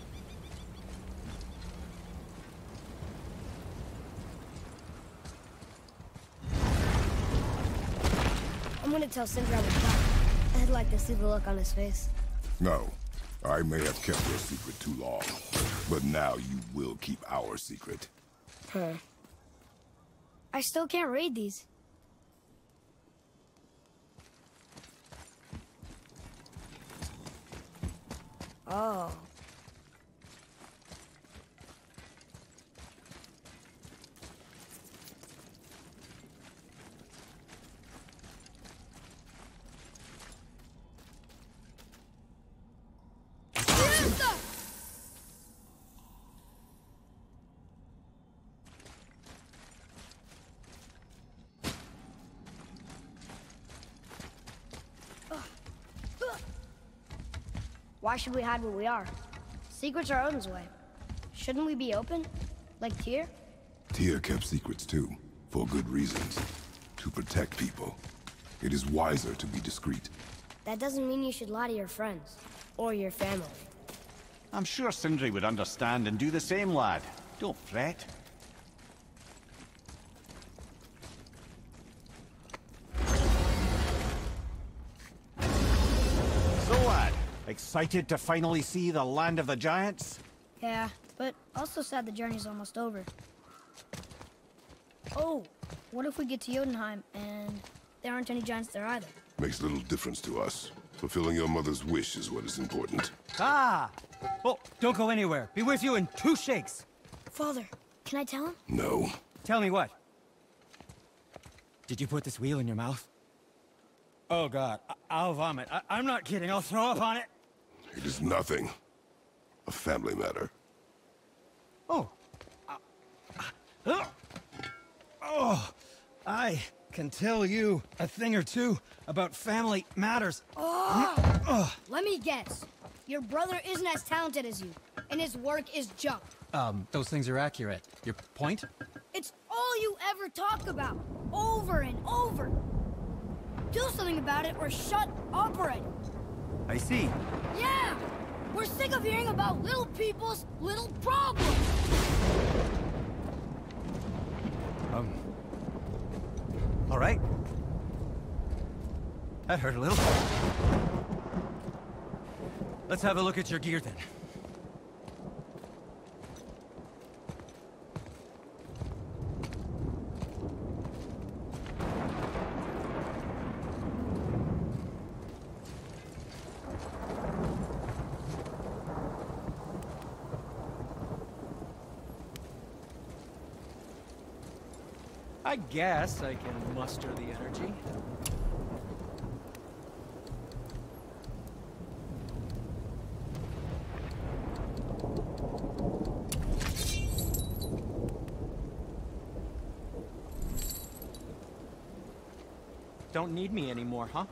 I'm gonna tell Sindri I was back. I'd like to see the look on his face. No. I may have kept your secret too long, but now you will keep our secret. Huh. I still can't read these. Oh. Why should we hide where we are? Secrets are Odin's way. Shouldn't we be open? Like Tyr? Tyr kept secrets too, for good reasons. To protect people. It is wiser to be discreet. That doesn't mean you should lie to your friends. Or your family. I'm sure Sindri would understand and do the same, lad. Don't fret. So, lad, excited to finally see the land of the giants? Yeah, but also sad the journey's almost over. Oh, what if we get to Jotunheim and there aren't any giants there either? Makes little difference to us. Fulfilling your mother's wish is what is important. Ah! Oh, don't go anywhere. Be with you in two shakes. Father, can I tell him? No. Tell me what? Did you put this wheel in your mouth? Oh, God. I I'll vomit. I I'm not kidding. I'll throw up on it. It is nothing. A family matter. Oh. Uh, oh. I can tell you a thing or two about family matters. Oh. Oh. Let me guess. Your brother isn't as talented as you, and his work is junk. Um, those things are accurate. Your point? It's all you ever talk about, over and over. Do something about it or shut up already. I see. Yeah! We're sick of hearing about little people's little problems! Um... Alright. That hurt a little. Let's have a look at your gear, then. I guess I can muster the energy. Don't need me anymore, huh?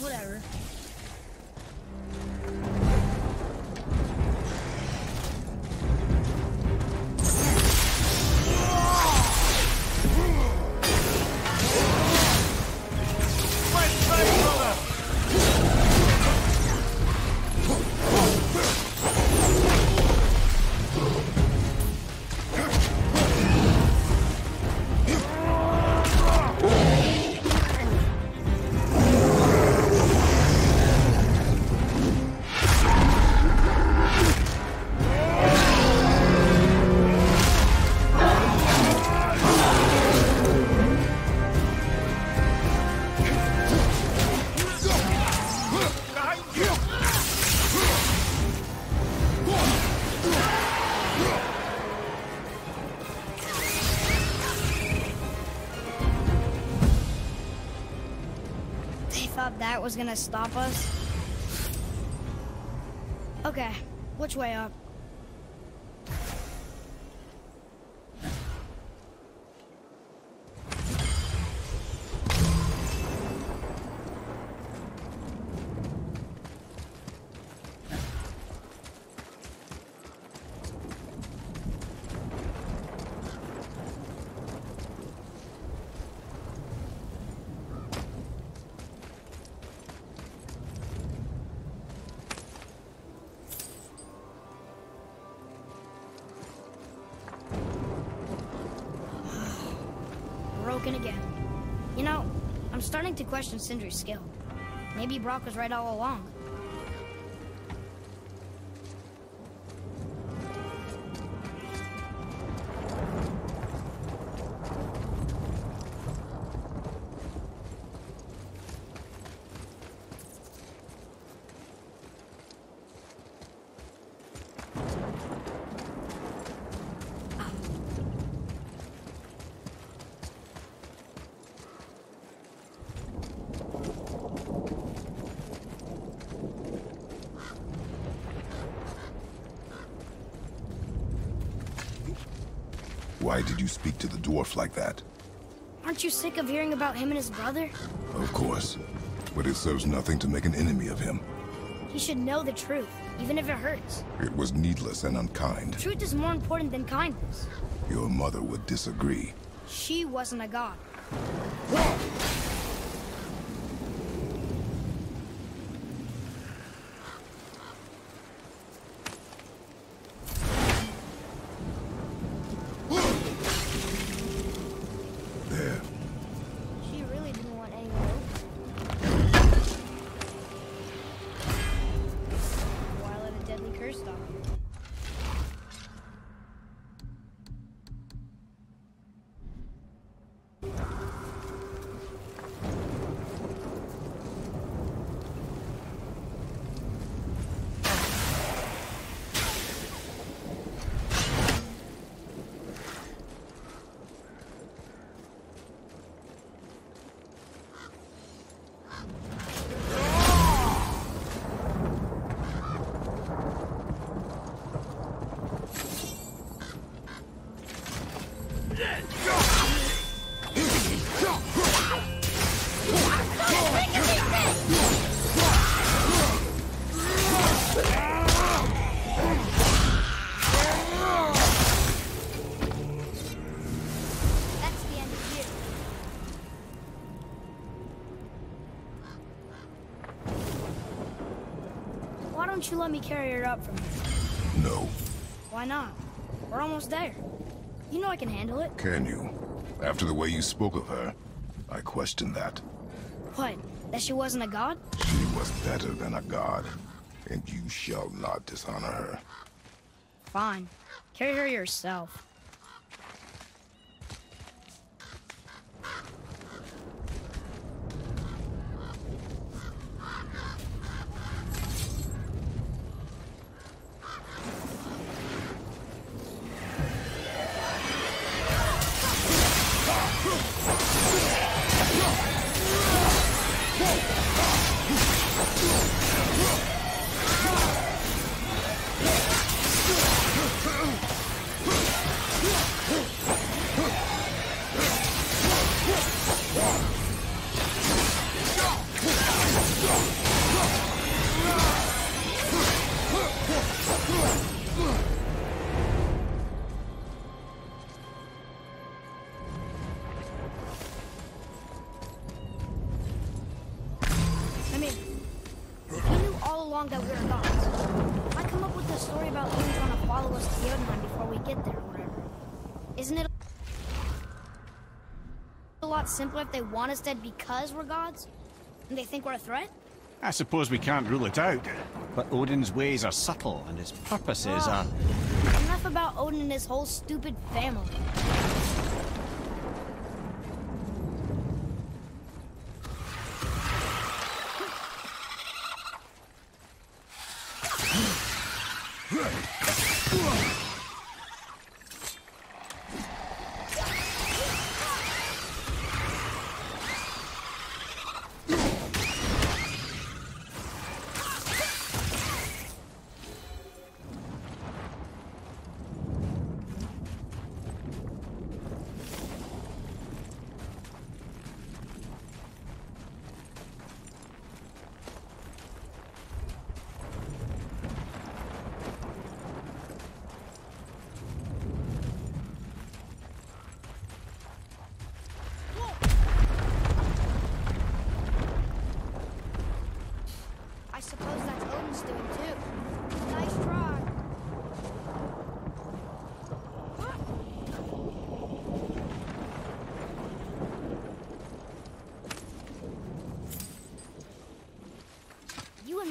Whatever. That was gonna stop us. Okay, which way up? Again. You know, I'm starting to question Sindri's skill. Maybe Brok was right all along. Why did you speak to the dwarf like that? Aren't you sick of hearing about him and his brother? Of course. But it serves nothing to make an enemy of him. He should know the truth, even if it hurts. It was needless and unkind. Truth is more important than kindness. Your mother would disagree. She wasn't a god. Whoa! Why don't you let me carry her up from here? No. Why not? We're almost there. You know I can handle it. Can you? After the way you spoke of her, I question that. What? That she wasn't a god? She was better than a god, and you shall not dishonor her. Fine. Carry her yourself. Simpler if they want us dead because we're gods? And they think we're a threat? I suppose we can't rule it out. But Odin's ways are subtle and his purposes oh. are... Enough about Odin and his whole stupid family.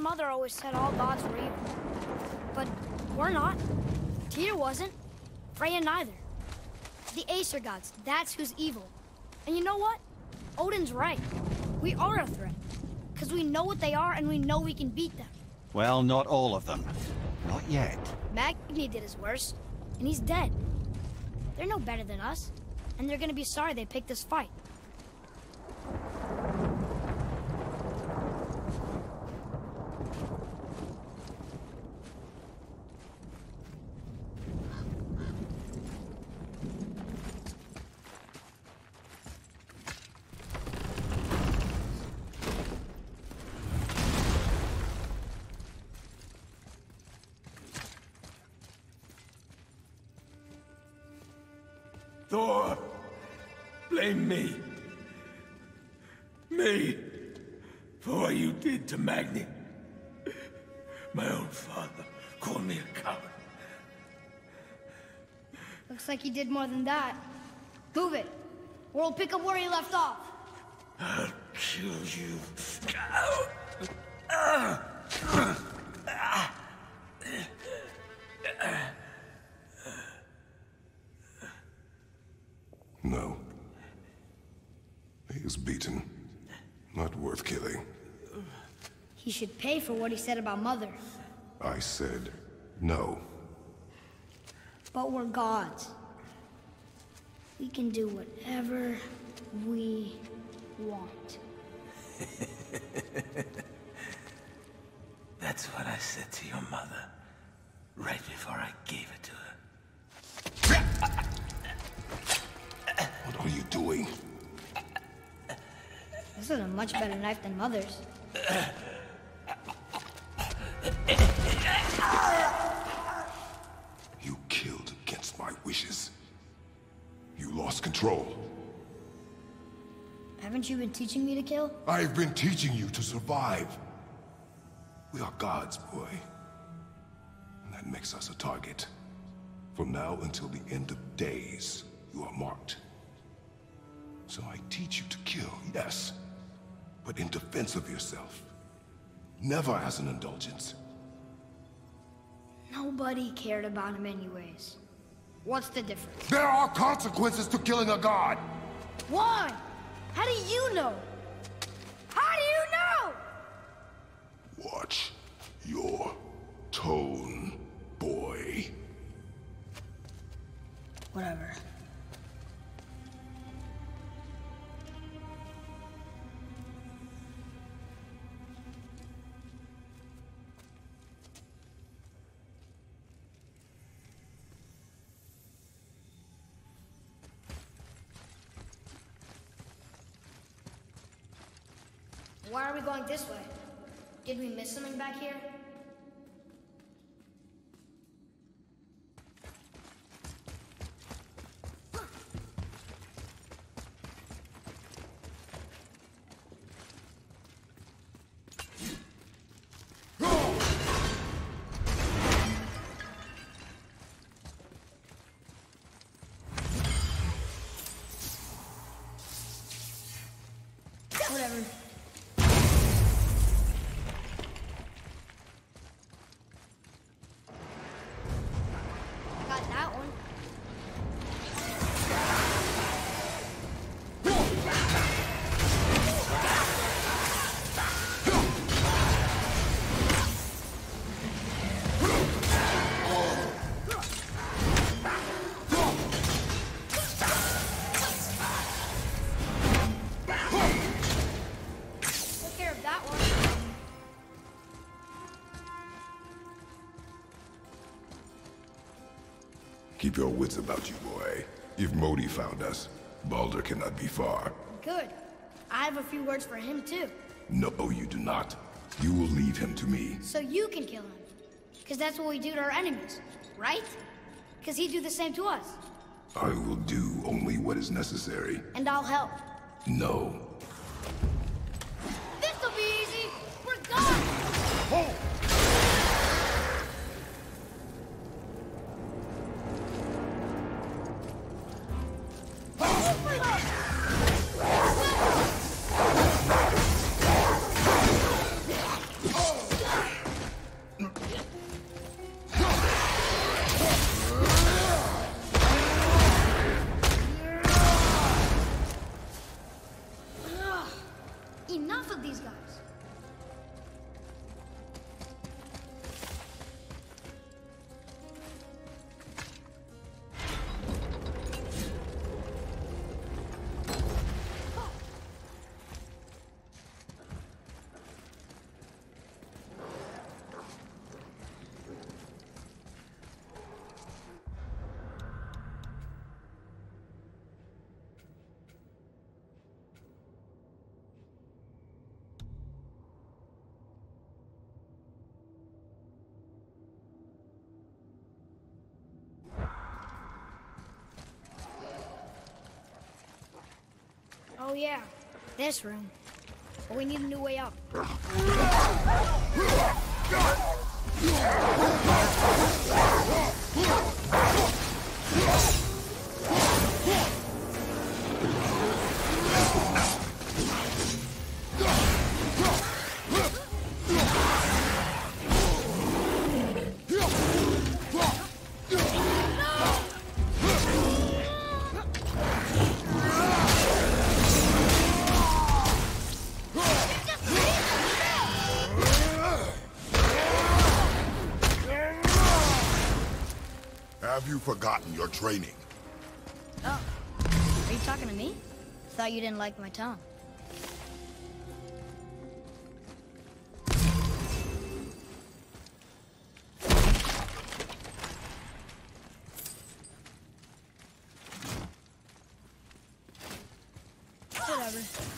Mother always said all gods were evil, but we're not. Tyr wasn't, Freya neither. The Aesir gods, that's who's evil. And you know what? Odin's right. We are a threat, because we know what they are and we know we can beat them. Well, not all of them. Not yet. Magni did his worst, and he's dead. They're no better than us, and they're gonna be sorry they picked this fight. Thor! Blame me. Me. For what you did to Magni. My own father called me a coward. Looks like he did more than that. Move it. Or we'll pick up where he left off. I'll kill you. No. He is beaten. Not worth killing. He should pay for what he said about Mother. I said no. But we're gods. We can do whatever we want. That's what I said to your mother, right before I gave it to her. What are you doing? This is a much better knife than Mother's. You killed against my wishes. You lost control. Haven't you been teaching me to kill? I've been teaching you to survive. We are gods, boy. And that makes us a target. From now until the end of days, you are marked. So I teach you to kill, yes, but in defense of yourself. Never as an indulgence. Nobody cared about him anyways. What's the difference? There are consequences to killing a god! Why? How do you know? How do you know? Watch your tone, boy. Whatever. Why are we going this way? Did we miss something back here? Keep your wits about you, boy. If Modi found us, Baldur cannot be far. Good. I have a few words for him, too. No, you do not. You will leave him to me. So you can kill him. Because that's what we do to our enemies, right? Because he'd do the same to us. I will do only what is necessary. And I'll help. No. This'll be easy. We're gone! Oh! Enough of these guys! Oh yeah, this room. But we need a new way up. Have you forgotten your training? Oh, are you talking to me? Thought you didn't like my tongue. Whatever.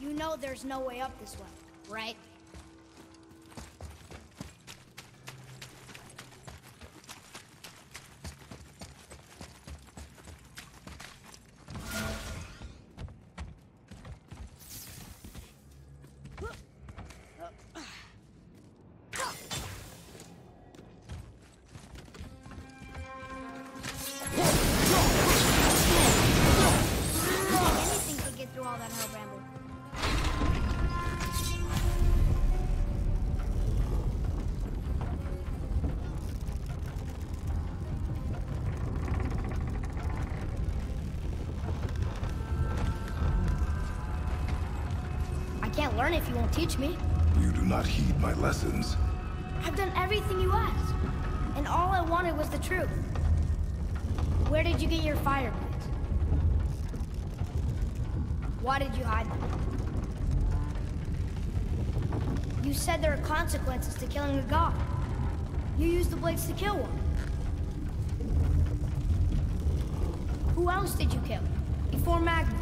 You know there's no way up this way, right? Can't learn if you won't teach me. You do not heed my lessons. I've done everything you asked, and all I wanted was the truth. Where did you get your fire pits? Why did you hide them? You said there are consequences to killing a god. You used the blades to kill one. Who else did you kill? Before Magni?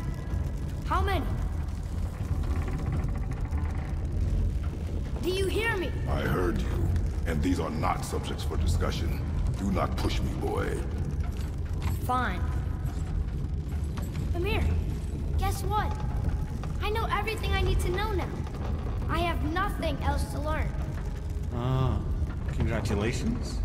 How many? Do you hear me? I heard you, and these are not subjects for discussion. Do not push me, boy. Fine. Amir, guess what? I know everything I need to know now. I have nothing else to learn. Ah, congratulations.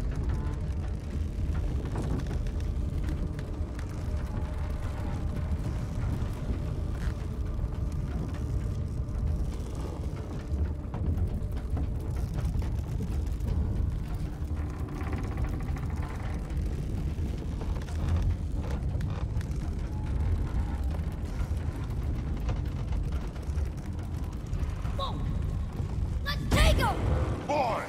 Boy!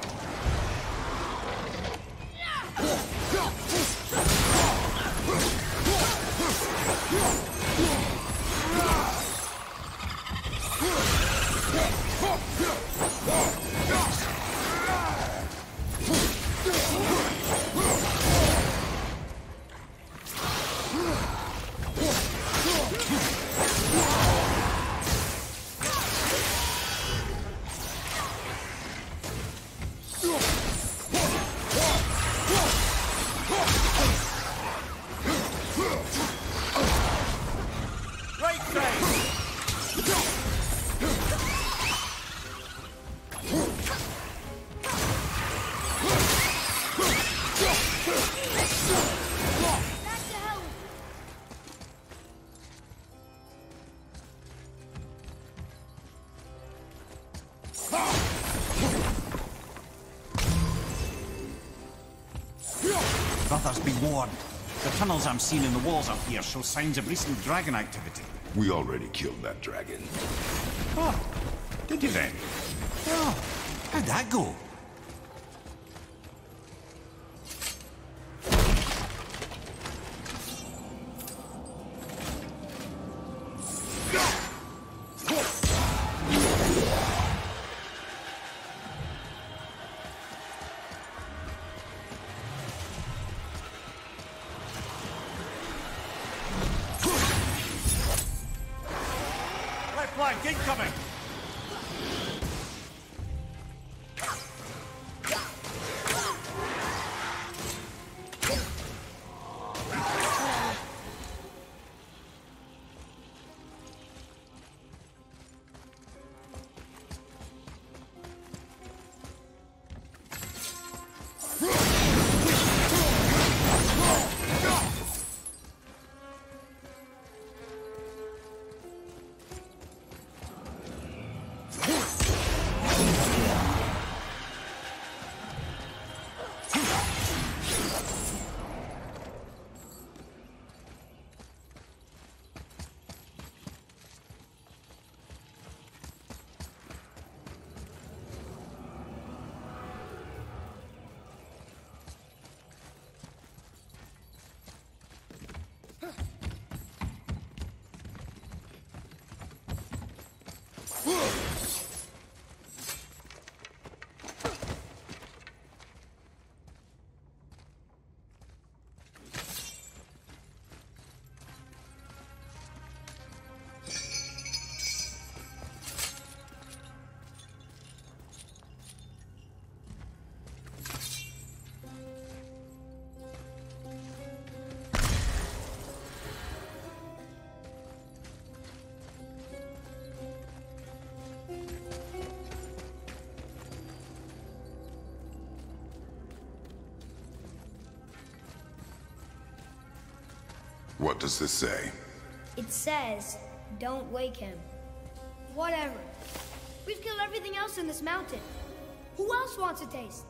others be warned. The tunnels I'm seeing in the walls up here show signs of recent dragon activity. We already killed that dragon. Oh, did you then? Oh, how'd that go? What does this say? It says, don't wake him. Whatever. We've killed everything else in this mountain. Who else wants a taste?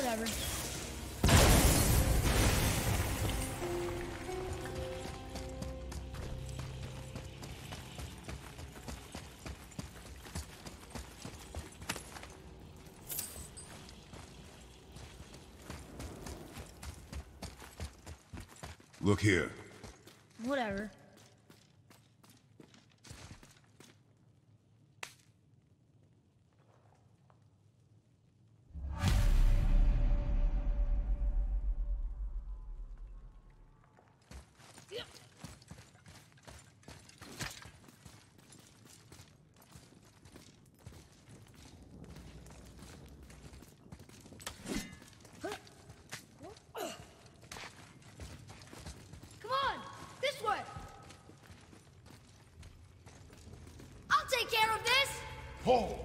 whatever. Look here. Whatever. Oh!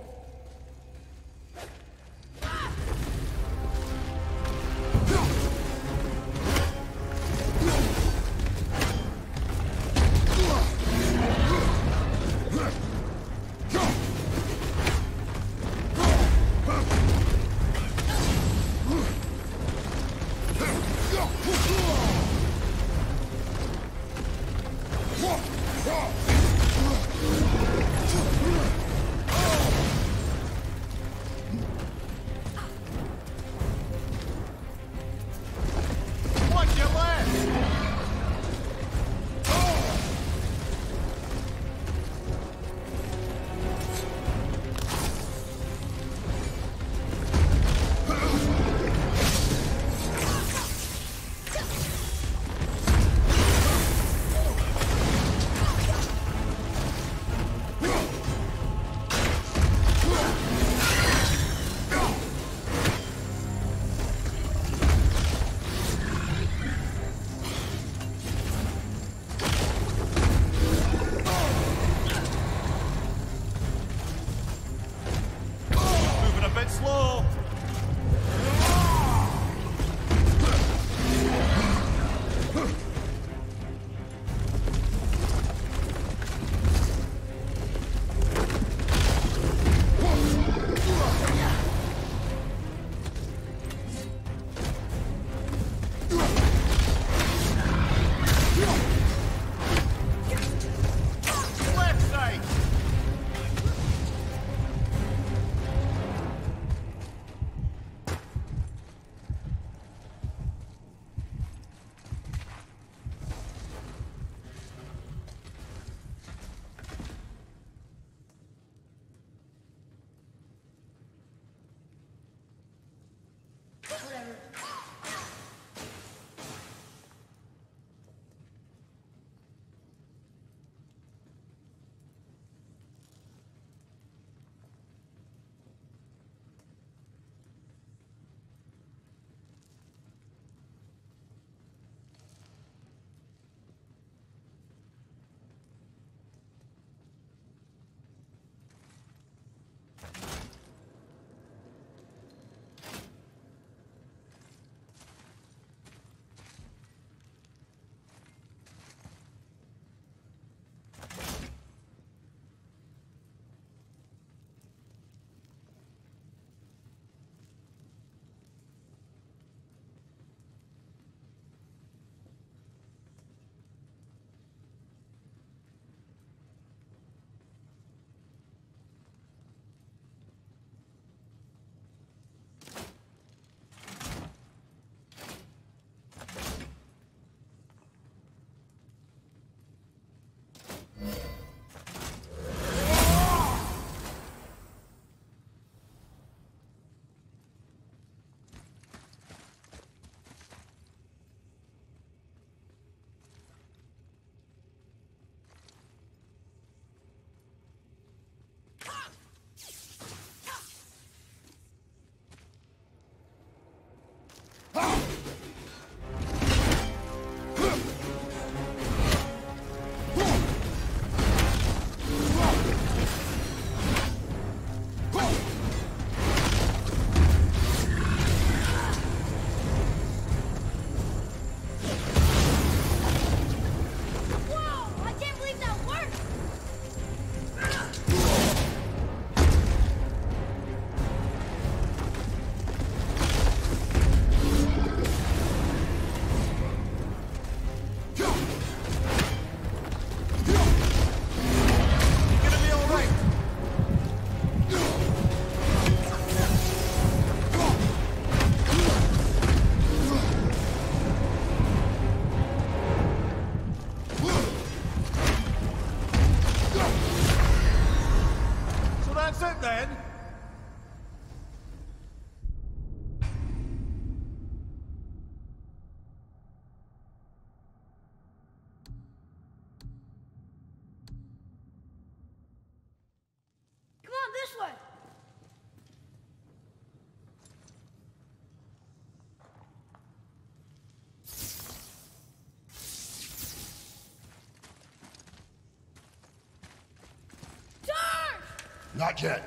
Not yet.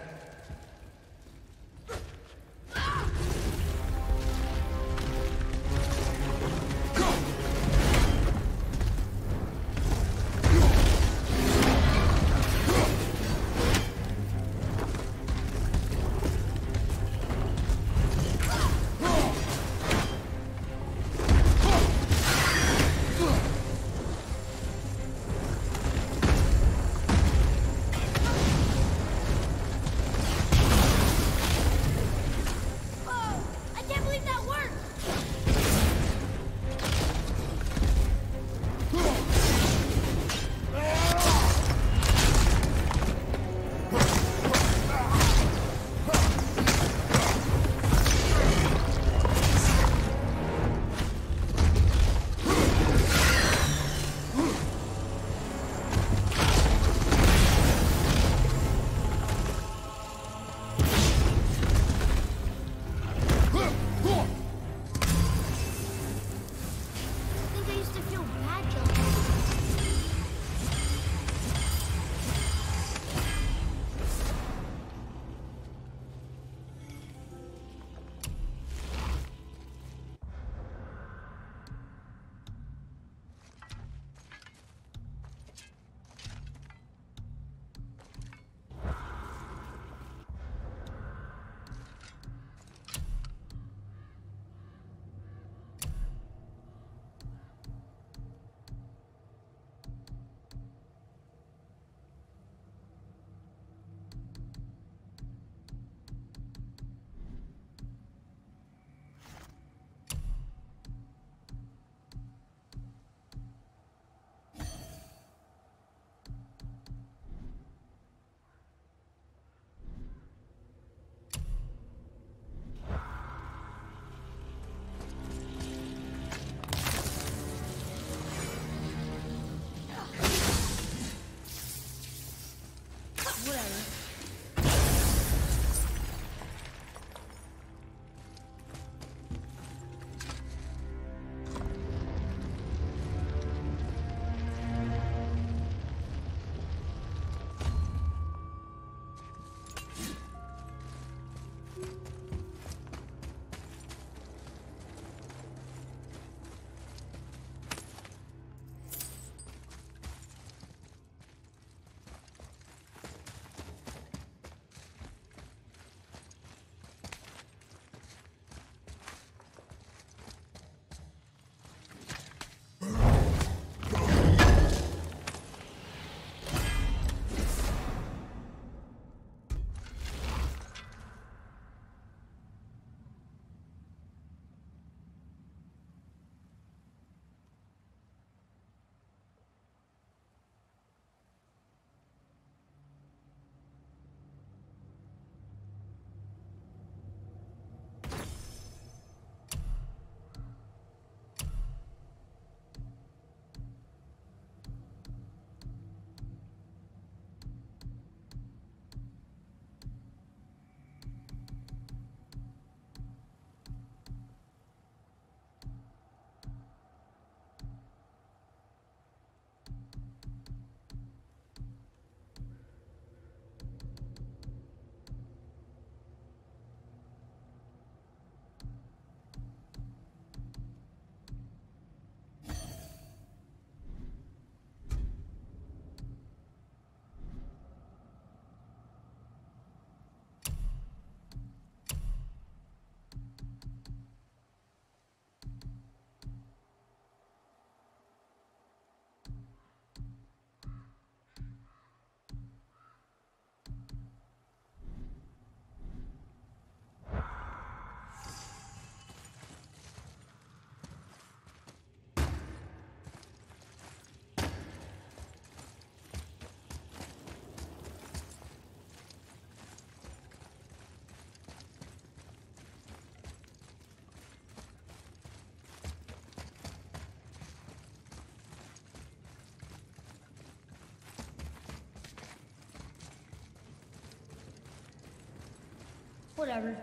Whatever.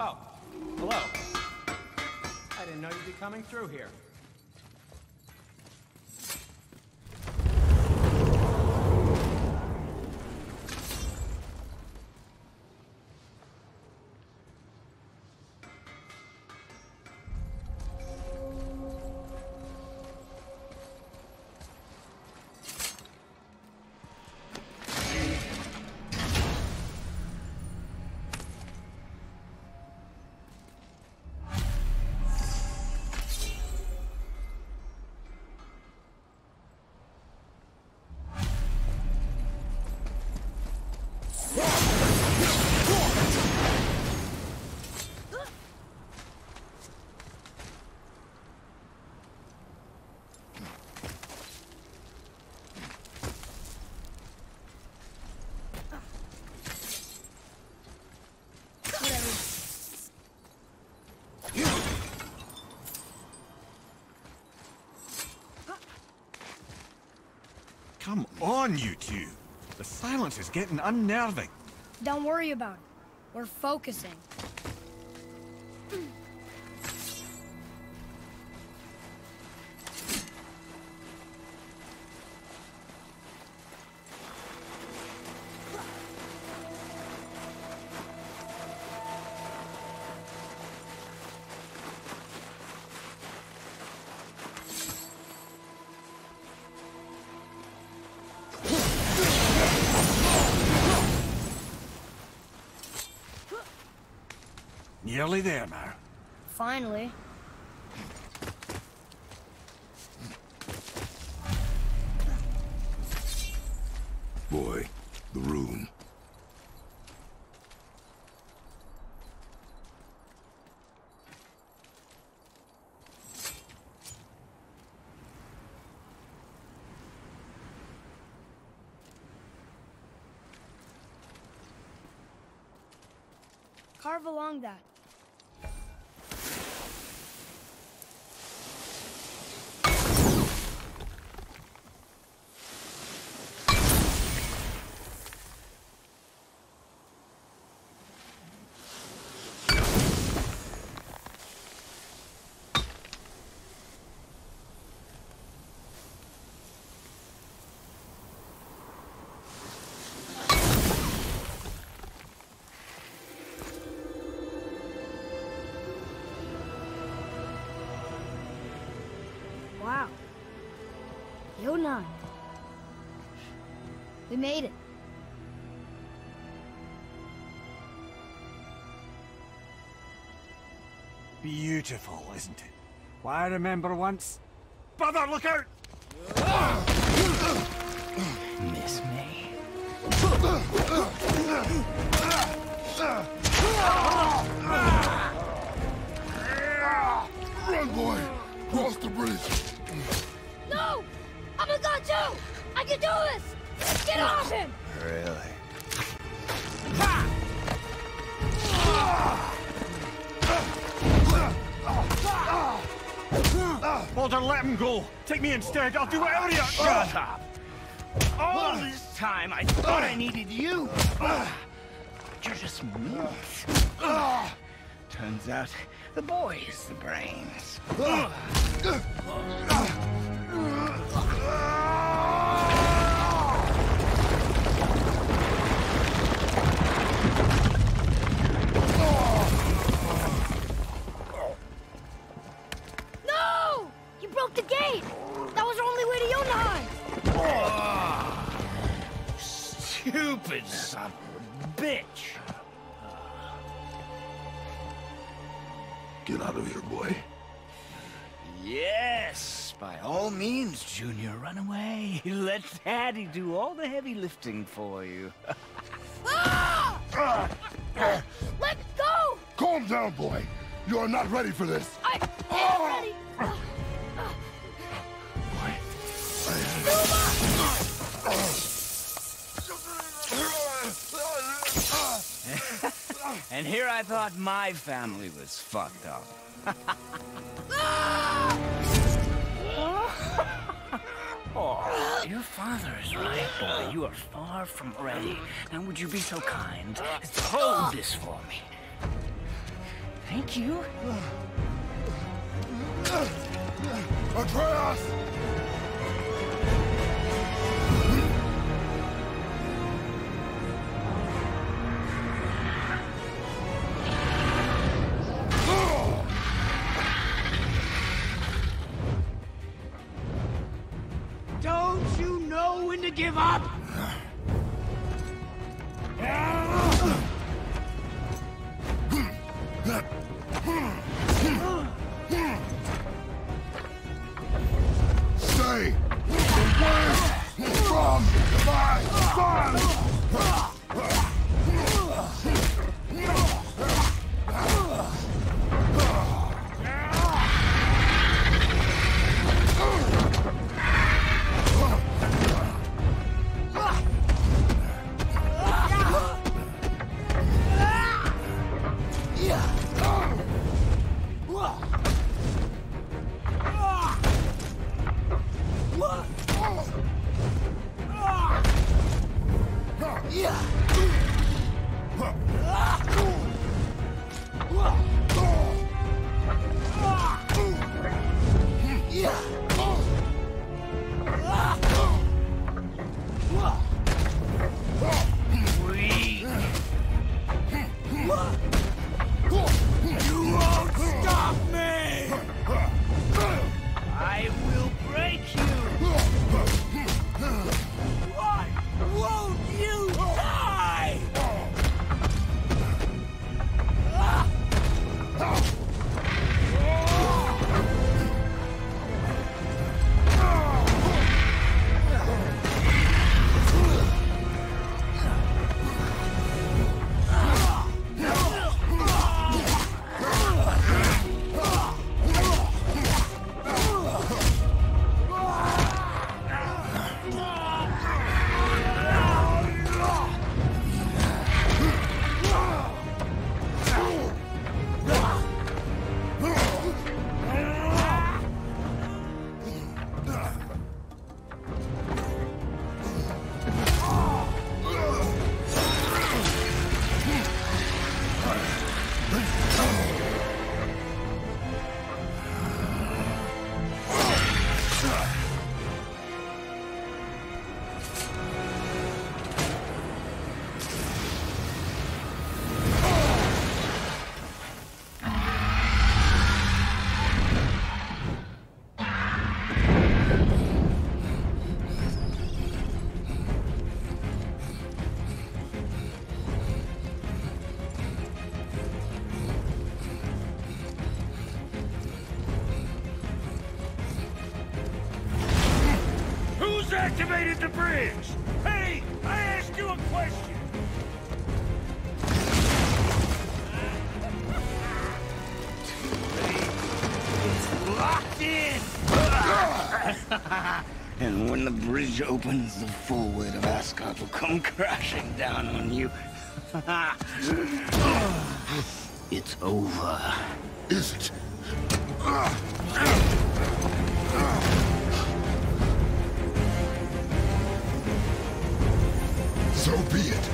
Oh, hello. I didn't know you'd be coming through here. Come on, you two. The silence is getting unnerving. Don't worry about it. We're focusing. Nearly there now. Finally. Boy, the rune. Carve along that. Yonahr. We made it. Beautiful, isn't it? Why, I remember once... Brother, look out! Miss me. Run, boy! Cross the bridge! No! I'm a god too! I can do this! Get off him! Really? Baldur, let him go! Take me instead! I'll do whatever you... Shut up! All this time I thought I needed you! But you're just meat. Turns out the boy is the brains. No! You broke the gate! That was our only way to Yonahr! Oh, stupid son of a bitch! Get out of here, boy. Yes, by all means, Junior, run away. Let Daddy do all the heavy lifting for you. Ah! Let go! Calm down, boy. You are not ready for this. I am ready. Boy. And here I thought my family was fucked up. Oh, your father is right, boy. You are far from ready. Now, would you be so kind as to hold this for me? Thank you. Atreus! Don't you know when to give up? Activated the bridge! Hey, I asked you a question! It's locked in! And when the bridge opens, the full weight of Asgard will come crashing down on you. It's over. Is it? So be it.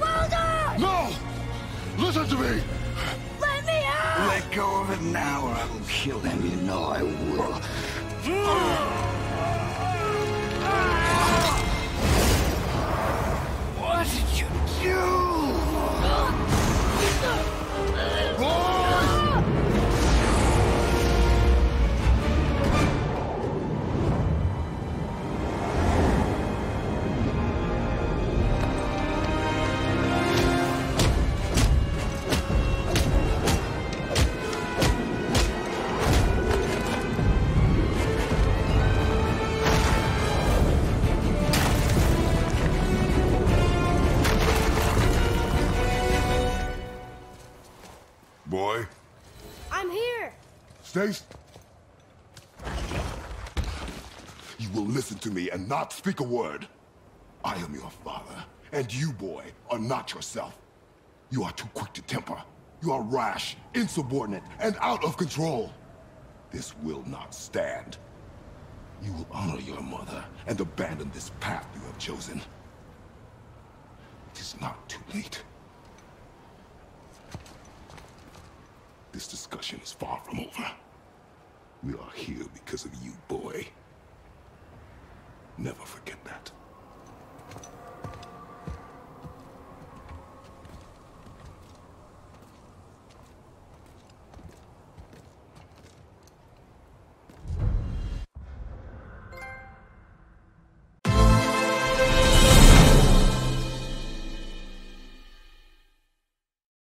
Baldur! No! Listen to me! Let me out! Let go of it now or I will kill him. You know I will. What did you do? Oh! You will listen to me and not speak a word. I am your father, and you, boy, are not yourself. You are too quick to temper. You are rash, insubordinate, and out of control. This will not stand. You will honor your mother and abandon this path you have your chosen. It is not too late. This discussion is far from over. We are here because of you.